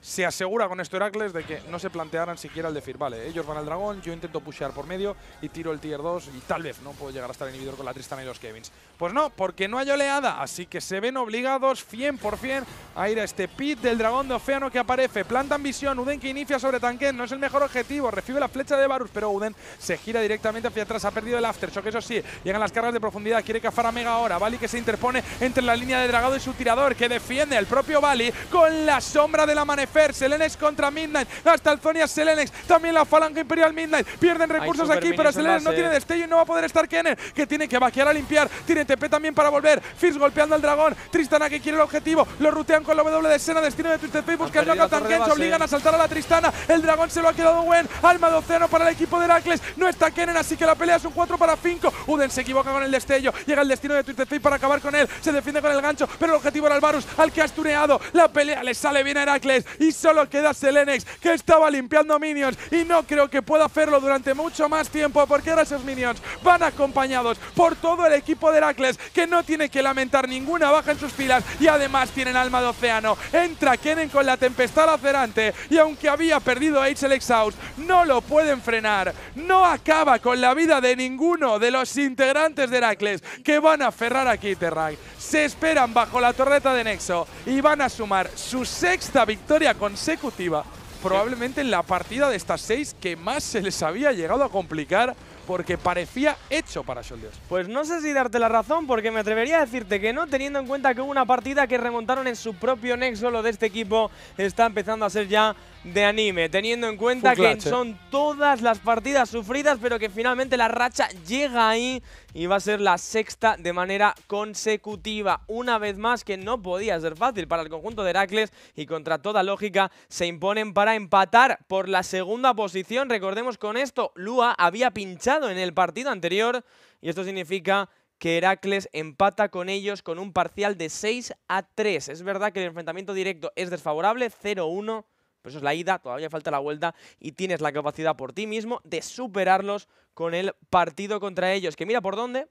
se asegura con esto Heracles de que no se plantearan siquiera el decir, vale, ellos van al dragón, yo intento pushear por medio y tiro el tier dos y tal vez no puedo llegar hasta el inhibidor con la Tristana y los Kevins. Pues no, porque no hay oleada, así que se ven obligados cien por cien a ir a este pit del dragón de Océano que aparece. Plantan visión, Uden que inicia sobre Tahm Kench, no es el mejor objetivo, recibe la flecha de Varus, pero Uden se gira directamente hacia atrás, ha perdido el aftershock, eso sí, llegan las cargas de profundidad, quiere cazar a Mega ahora, Vali que se interpone entre la línea de dragado y su tirador, que defiende el propio Vali con la sombra del amanecer. Selenex contra Midnight, hasta el Zonia Selenex, también la falange imperial Midnight, pierden recursos aquí, pero Selenex no tiene destello y no va a poder estar Kennen, que tiene que vaquear a limpiar, tiene T P también para volver, Fizz golpeando al dragón, Tristana que quiere el objetivo, lo rutean con la W de Senna, destino de Twisted Fate, buscan el Tahm Kench, obligan a saltar a la Tristana, el dragón se lo ha quedado Gwen, alma de Océano para el equipo de Heracles, no está Kennen, así que la pelea es un cuatro para cinco, Uden se equivoca con el destello, llega el destino de Twisted Fate para acabar con él, se defiende con el gancho, pero el objetivo era el Varus, al que ha stuneado, la pelea le sale bien a Heracles, y solo queda Selenex, que estaba limpiando minions y no creo que pueda hacerlo durante mucho más tiempo porque ahora esos minions van acompañados por todo el equipo de Heracles, que no tiene que lamentar ninguna baja en sus filas y además tienen alma de Océano. Entra Kennen con la tempestad lacerante y aunque había perdido Ace el exhaust, no lo pueden frenar, no acaba con la vida de ninguno de los integrantes de Heracles, que van a aferrar aquí Terra. Se esperan bajo la torreta de Nexo y van a sumar su sexta victoria consecutiva, probablemente en la partida de estas seis que más se les había llegado a complicar porque parecía hecho para Xoldiers. Pues no sé si darte la razón, porque me atrevería a decirte que no, teniendo en cuenta que hubo una partida que remontaron en su propio nexo. Lo de este equipo está empezando a ser ya de anime, teniendo en cuenta Full que clutch, son eh. todas las partidas sufridas, pero que finalmente la racha llega ahí y va a ser la sexta de manera consecutiva. Una vez más que no podía ser fácil para el conjunto de Heracles y contra toda lógica se imponen para empatar por la segunda posición. Recordemos con esto, Lua había pinchado en el partido anterior y esto significa que Heracles empata con ellos con un parcial de seis a tres. Es verdad que el enfrentamiento directo es desfavorable, cero uno, pero eso es la ida, todavía falta la vuelta y tienes la capacidad por ti mismo de superarlos con el partido contra ellos, que mira por dónde,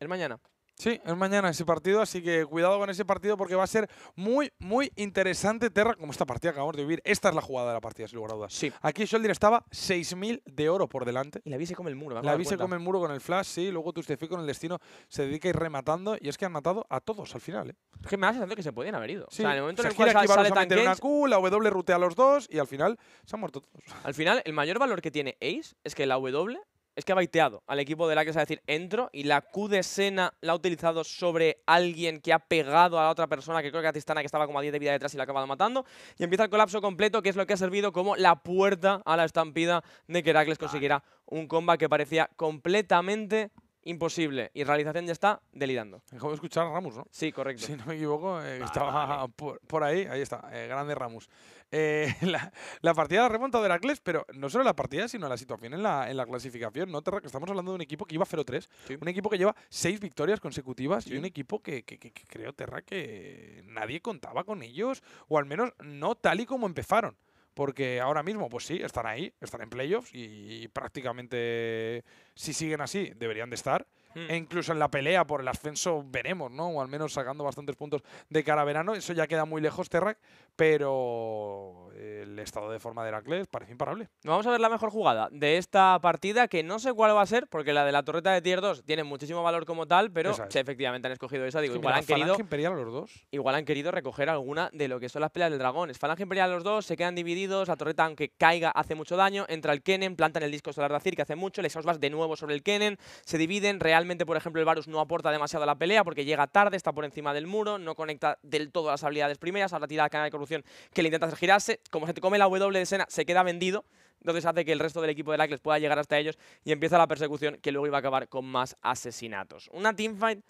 es mañana. Sí, es mañana ese partido, así que cuidado con ese partido porque va a ser muy, muy interesante. Terra, como esta partida que acabamos de vivir, esta es la jugada de la partida, sin lugar a dudas. Sí. Aquí Xoldier estaba seis mil de oro por delante. Y la vi se come el muro. La vi se come el muro con el flash, sí. Luego Twisted Fate con el destino se dedica a ir rematando. Y es que han matado a todos al final, ¿eh? Es que me da la sensación que se podían haber ido. Sí. O sea, en el momento o sea, en el cual sale Tahm Kench, una Q, la W rutea a los dos y al final se han muerto todos. Al final, el mayor valor que tiene Ace es que la W... Es que ha baiteado al equipo de la que es decir, entro, y la Q de Senna la ha utilizado sobre alguien que ha pegado a la otra persona, que creo que era Tristana, que estaba como a diez de vida detrás y la ha acabado matando. Y empieza el colapso completo, que es lo que ha servido como la puerta a la estampida de que Heracles consiguiera un comba que parecía completamente imposible. Y Realización ya está delirando. Dejamos de escuchar a Ramus, ¿no? Sí, correcto. Si no me equivoco, eh, vale. estaba por, por ahí. Ahí está, eh, grande Ramus. Eh, la, la partida la ha remontado Heracles, pero no solo la partida, sino la situación en la, en la clasificación, ¿no, Terra? Que estamos hablando de un equipo que iba cero tres, sí. Un equipo que lleva seis victorias consecutivas, sí. Y un equipo que, que, que, que creo, Terra, que nadie contaba con ellos, o al menos no tal y como empezaron. Porque ahora mismo, pues sí, están ahí, están en playoffs y, y prácticamente, si siguen así, deberían de estar. Mm. E incluso en la pelea por el ascenso veremos, ¿no? O al menos sacando bastantes puntos de cara a verano. Eso ya queda muy lejos, Terra, pero el estado de forma de Heracles parece imparable. Vamos a ver la mejor jugada de esta partida, que no sé cuál va a ser, porque la de la torreta de tier dos tiene muchísimo valor como tal, pero es. Sí, efectivamente han escogido esa. Digo, es que igual, han querido, imperial los dos. igual han querido recoger alguna de lo que son las peleas del dragón. Es Falange Imperial los dos, se quedan divididos, la torreta aunque caiga hace mucho daño, entra el Kennen, plantan el disco solar de Azir que hace mucho, el Exhaust Blast de nuevo sobre el Kennen, se dividen. Realmente, por ejemplo, el Varus no aporta demasiado a la pelea porque llega tarde, está por encima del muro, no conecta del todo las habilidades primeras, ahora tira la canal de corrupción que le intenta hacer girarse. Como se te come la W de Senna, se queda vendido. Entonces hace que el resto del equipo de Heracles pueda llegar hasta ellos y empieza la persecución que luego iba a acabar con más asesinatos. Una teamfight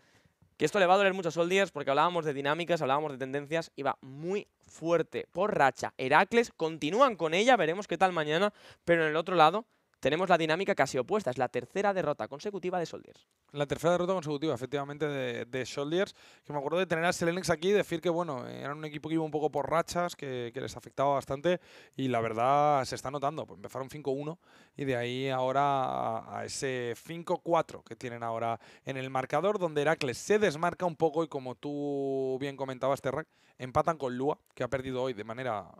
que esto le va a doler mucho a Xoldiers porque hablábamos de dinámicas, hablábamos de tendencias, iba muy fuerte por racha. Heracles continúan con ella, veremos qué tal mañana, pero en el otro lado tenemos la dinámica casi opuesta, es la tercera derrota consecutiva de Xoldiers. La tercera derrota consecutiva, efectivamente, de, de Xoldiers, que me acuerdo de tener a Selenex aquí y decir que, bueno, era un equipo que iba un poco por rachas, que, que les afectaba bastante, y la verdad se está notando. Pues empezaron cinco uno y de ahí ahora a, a ese cinco cuatro que tienen ahora en el marcador, donde Heracles se desmarca un poco y, como tú bien comentabas, Terra, empatan con Lua, que ha perdido hoy de manera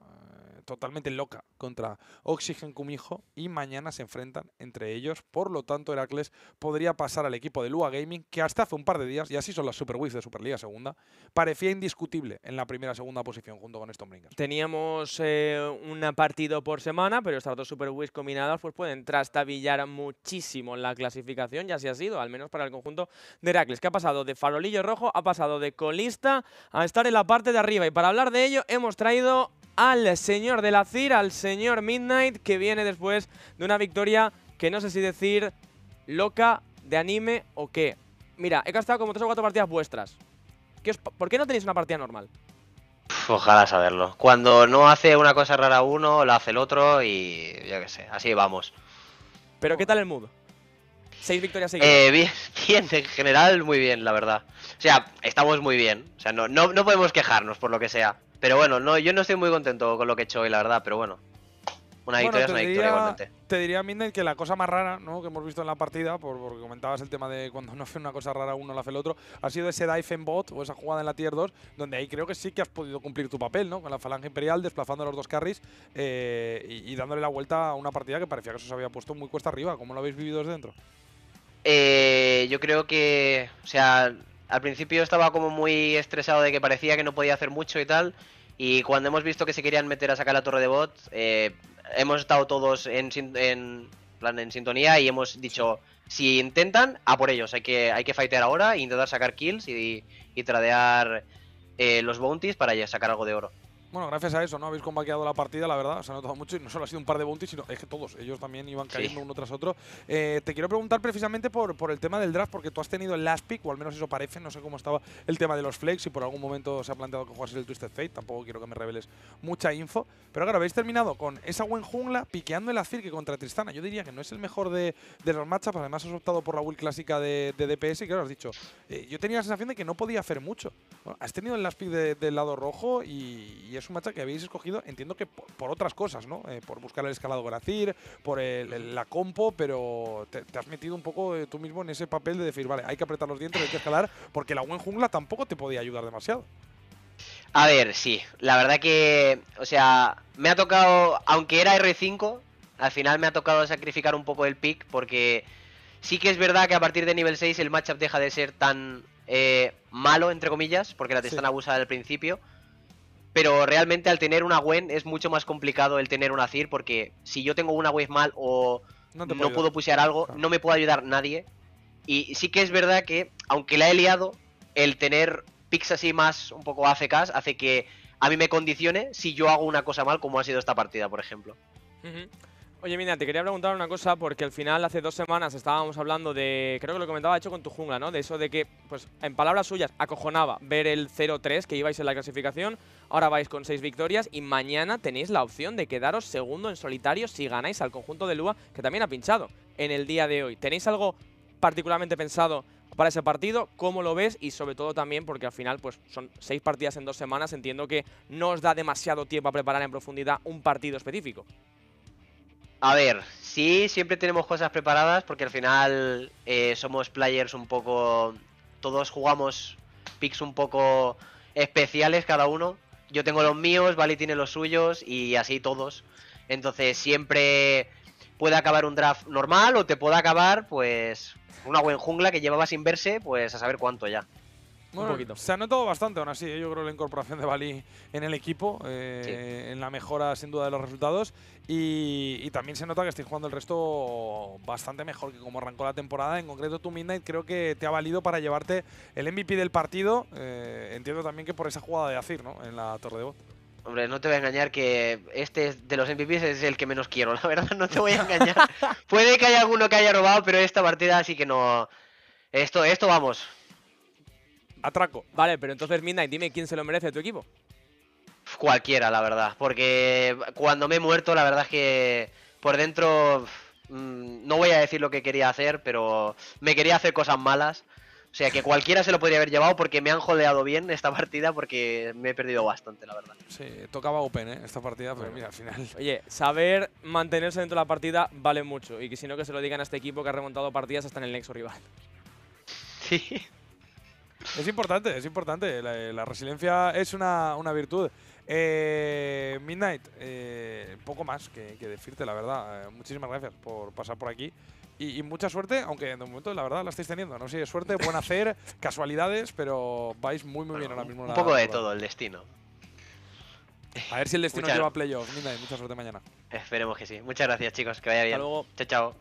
totalmente loca contra Oxygen Kumiho, y mañana se enfrentan entre ellos. Por lo tanto, Heracles podría pasar al equipo de Lua Gaming, que hasta hace un par de días, y así son las Superwaves de Superliga Segunda, parecía indiscutible en la primera segunda posición junto con Stormbringers. Teníamos eh, un partido por semana, pero estas dos Superwaves combinadas pues pueden trastabillar muchísimo la clasificación, y así ha sido, al menos para el conjunto de Heracles, que ha pasado de farolillo rojo, ha pasado de colista a estar en la parte de arriba. Y para hablar de ello hemos traído al señor de la Cira, al señor Midnight, que viene después de una victoria que no sé si decir loca, de anime o qué. Mira, he gastado como tres o cuatro partidas vuestras. ¿Qué os, ¿Por qué no tenéis una partida normal? Ojalá saberlo. Cuando no hace una cosa rara uno, la hace el otro y yo qué sé, así vamos. ¿Pero qué tal el mood? Seis victorias seguidas. Eh, bien, bien, en general muy bien, la verdad. O sea, estamos muy bien. O sea, no, no, no podemos quejarnos por lo que sea. Pero bueno, no, yo no estoy muy contento con lo que he hecho hoy, la verdad, pero bueno. Una victoria bueno, es una diría, victoria igualmente. Te diría, Midnight, que la cosa más rara, ¿no?, que hemos visto en la partida, por, porque comentabas el tema de cuando no hace una cosa rara uno, la hace el otro, ha sido ese dive en bot o esa jugada en la tier dos, donde ahí creo que sí que has podido cumplir tu papel, ¿no? Con la Falange Imperial, desplazando a los dos carries eh, y, y dándole la vuelta a una partida que parecía que eso se había puesto muy cuesta arriba. ¿Cómo lo habéis vivido desde dentro? Eh, yo creo que, o sea, al principio estaba como muy estresado de que parecía que no podía hacer mucho y tal, y cuando hemos visto que se querían meter a sacar la torre de bot, eh, hemos estado todos en, en, plan, en sintonía y hemos dicho, si intentan, a por ellos, hay que, hay que fightear ahora e intentar sacar kills y, y tradear eh, los bounties para sacar algo de oro. Bueno, gracias a eso, ¿no? Habéis combaqueado la partida, la verdad, se ha notado mucho y no solo ha sido un par de bounties, sino es que todos, ellos también iban cayendo sí. uno tras otro. Eh, te quiero preguntar precisamente por, por el tema del draft, porque tú has tenido el last pick, o al menos eso parece, no sé cómo estaba el tema de los flakes, y por algún momento se ha planteado que jugases el Twisted Fate, tampoco quiero que me reveles mucha info. Pero claro, habéis terminado con esa buen jungla piqueando el Azir, que contra Tristana yo diría que no es el mejor de, de los matchups, además has optado por la build clásica de, de D P S y claro, has dicho, eh, yo tenía la sensación de que no podía hacer mucho. Bueno, has tenido el last pick de, del lado rojo y, y eso es un matcha que habéis escogido, entiendo que por, por otras cosas, ¿no? Eh, por buscar el escalado con Azir, por el, el, la compo, pero te, te has metido un poco eh, tú mismo en ese papel de decir, vale, hay que apretar los dientes, hay que escalar, porque la buen jungla tampoco te podía ayudar demasiado. A ver, sí, la verdad que, o sea, me ha tocado, aunque era erre cinco, al final me ha tocado sacrificar un poco el pick, porque sí que es verdad que a partir de nivel seis el matchup deja de ser tan eh, malo, entre comillas, porque la Tristana abusa al principio, pero realmente al tener una Gwen es mucho más complicado el tener una Azir, porque si yo tengo una wave mal o no, no puedo pushear algo, claro, no me puede ayudar nadie, y sí que es verdad que, aunque la he liado, el tener picks así más un poco A F Ks hace que a mí me condicione si yo hago una cosa mal, como ha sido esta partida, por ejemplo. Uh-huh. Oye, mira, te quería preguntar una cosa, porque al final hace dos semanas estábamos hablando de, creo que lo comentaba hecho con tu jungla, ¿no? De eso de que, pues, en palabras suyas, acojonaba ver el cero tres que ibais en la clasificación, ahora vais con seis victorias y mañana tenéis la opción de quedaros segundo en solitario si ganáis al conjunto de Lua, que también ha pinchado en el día de hoy. ¿Tenéis algo particularmente pensado para ese partido? ¿Cómo lo ves? Y sobre todo también porque al final pues son seis partidas en dos semanas. Entiendo que no os da demasiado tiempo a preparar en profundidad un partido específico. A ver, sí, siempre tenemos cosas preparadas porque al final eh, somos players un poco... Todos jugamos picks un poco especiales cada uno. Yo tengo los míos, Vali tiene los suyos y así todos. Entonces siempre puede acabar un draft normal o te puede acabar pues una buena jungla que llevaba sin verse, pues a saber cuánto ya. Bueno, un poquito. Se ha notado bastante aún así, ¿eh? Yo creo la incorporación de Vali en el equipo, eh, sí. en la mejora sin duda de los resultados y, y también se nota que estáis jugando el resto bastante mejor que como arrancó la temporada. En concreto tu Midnight creo que te ha valido para llevarte el M V P del partido, eh, entiendo también que por esa jugada de Azir, ¿no? En la torre de bot. Hombre, no te voy a engañar que este de los M V Pes es el que menos quiero, la verdad, no te voy a engañar. Puede que haya alguno que haya robado, pero esta partida sí que no... Esto, esto vamos. Atraco. Vale, pero entonces Midnight, dime quién se lo merece de tu equipo. Cualquiera, la verdad, porque cuando me he muerto, la verdad es que por dentro mmm, no voy a decir lo que quería hacer, pero me quería hacer cosas malas. O sea, que cualquiera se lo podría haber llevado porque me han jodeado bien esta partida porque me he perdido bastante, la verdad. Sí, tocaba open, ¿eh? Esta partida, pero mira, al final... Oye, saber mantenerse dentro de la partida vale mucho y que si no que se lo digan a este equipo que ha remontado partidas hasta en el nexo rival. Sí. Es importante, es importante. La, la resiliencia es una, una virtud. Eh, Midnight, eh, poco más que, que decirte, la verdad. Eh, muchísimas gracias por pasar por aquí. Y, y mucha suerte, aunque de momento la verdad la estáis teniendo. No sé, sí, suerte, buen hacer, casualidades, pero vais muy muy bueno, bien ahora mismo. Un la, poco de la, todo, el destino. A ver si el destino lleva playoff. Midnight, mucha suerte mañana. Esperemos que sí. Muchas gracias, chicos. Que vaya bien. Hasta luego. Chao, chao.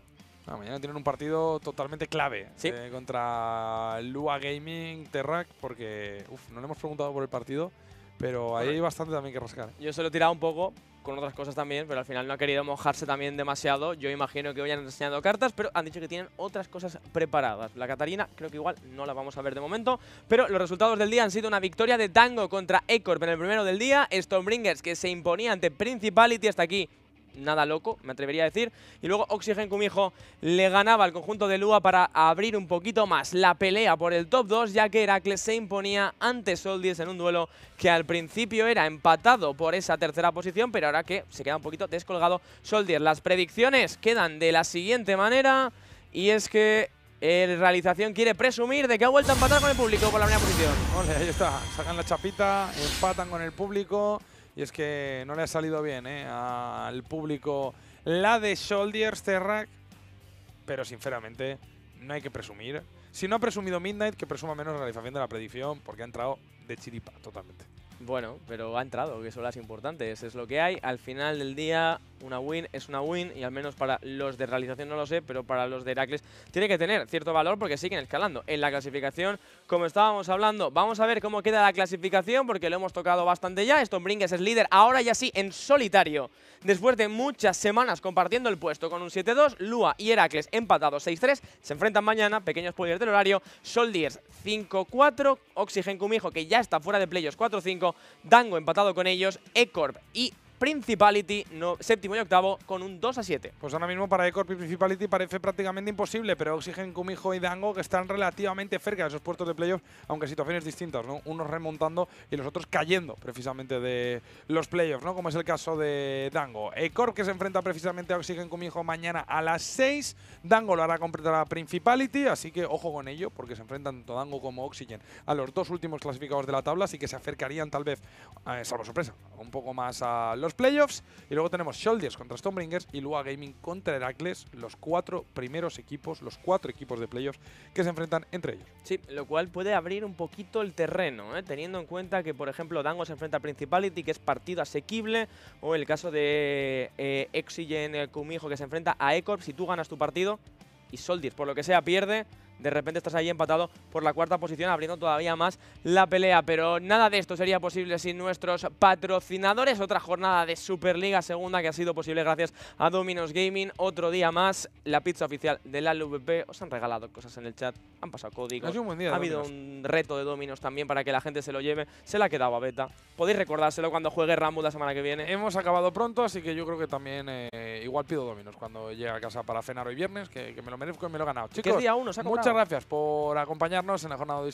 No, mañana tienen un partido totalmente clave, ¿sí? eh, contra Lua Gaming, Terra, porque uf, no le hemos preguntado por el partido, pero ahí hay bastante también que rascar. Yo se lo he tirado un poco con otras cosas también, pero al final no ha querido mojarse también demasiado. Yo imagino que hoy han enseñado cartas, pero han dicho que tienen otras cosas preparadas. La Catarina creo que igual no la vamos a ver de momento, pero los resultados del día han sido una victoria de Dango contra Ecorp en el primero del día, Stormbringers que se imponía ante Principality hasta aquí. Nada loco, me atrevería a decir. Y luego Oxygen Kumiho le ganaba al conjunto de Lua para abrir un poquito más la pelea por el top dos, ya que Heracles se imponía ante Xoldiers en un duelo que al principio era empatado por esa tercera posición, pero ahora que se queda un poquito descolgado Xoldiers. Las predicciones quedan de la siguiente manera, y es que el Realización quiere presumir de que ha vuelto a empatar con el público por la primera posición. Ole, ahí está, sacan la chapita, empatan con el público. Y es que no le ha salido bien ¿eh? al público la de Xoldiers, Terra, pero sinceramente no hay que presumir. Si no ha presumido Midnight, que presuma menos la realización de la predicción, porque ha entrado de chiripa totalmente. Bueno, pero ha entrado, que son las importantes, es lo que hay. Al final del día, una win es una win, y al menos para los de Realización no lo sé, pero para los de Heracles tiene que tener cierto valor porque siguen escalando en la clasificación, como estábamos hablando. Vamos a ver cómo queda la clasificación, porque lo hemos tocado bastante ya. Stormbringers es líder, ahora ya sí, en solitario. Después de muchas semanas compartiendo el puesto con un siete dos, Lua y Heracles empatados seis tres, se enfrentan mañana, pequeños spoilers del horario, Xoldiers cinco cuatro, Oxygen Kumiho, que ya está fuera de playoffs cuatro cinco, Dango empatado con ellos, Ecorp y Principality, no, séptimo y octavo, con un dos a siete. Pues ahora mismo para Ecorp y Principality parece prácticamente imposible, pero Oxygen, Kumiho y Dango, que están relativamente cerca de esos puertos de playoff, aunque situaciones distintas, ¿no? Unos remontando y los otros cayendo precisamente de los playoffs, ¿no? Como es el caso de Dango. Ecorp, que se enfrenta precisamente a Oxygen, Kumiho mañana a las seis. Dango lo hará completar a Principality, así que ojo con ello, porque se enfrentan tanto Dango como Oxygen a los dos últimos clasificados de la tabla, así que se acercarían tal vez, eh, salvo sorpresa, un poco más a los playoffs. Y luego tenemos Xoldiers contra Stormbringers y Lua Gaming contra Heracles, los cuatro primeros equipos, los cuatro equipos de playoffs que se enfrentan entre ellos. Sí, lo cual puede abrir un poquito el terreno, ¿eh? Teniendo en cuenta que, por ejemplo, Dango se enfrenta a Principality, que es partido asequible, o el caso de eh, Oxygen, Kumiho, que se enfrenta a Ecorp. Si tú ganas tu partido y Xoldiers, por lo que sea, pierde, de repente estás ahí empatado por la cuarta posición, abriendo todavía más la pelea. Pero nada de esto sería posible sin nuestros patrocinadores. Otra jornada de Superliga Segunda que ha sido posible gracias a Dominos Gaming. Otro día más, la pizza oficial de la L V P. Os han regalado cosas en el chat, han pasado códigos. Ha sido un buen día de Dominos. Ha habido un reto de Dominos también para que la gente se lo lleve. Se la ha quedado a Beta. Podéis recordárselo cuando juegue Rambo la semana que viene. Hemos acabado pronto, así que yo creo que también eh, igual pido Dominos cuando llegue a casa para cenar hoy viernes, que, que me lo merezco y me lo he ganado. Chicos, que es día uno, se ha comprado. Muchas gracias por acompañarnos en la jornada de hoy.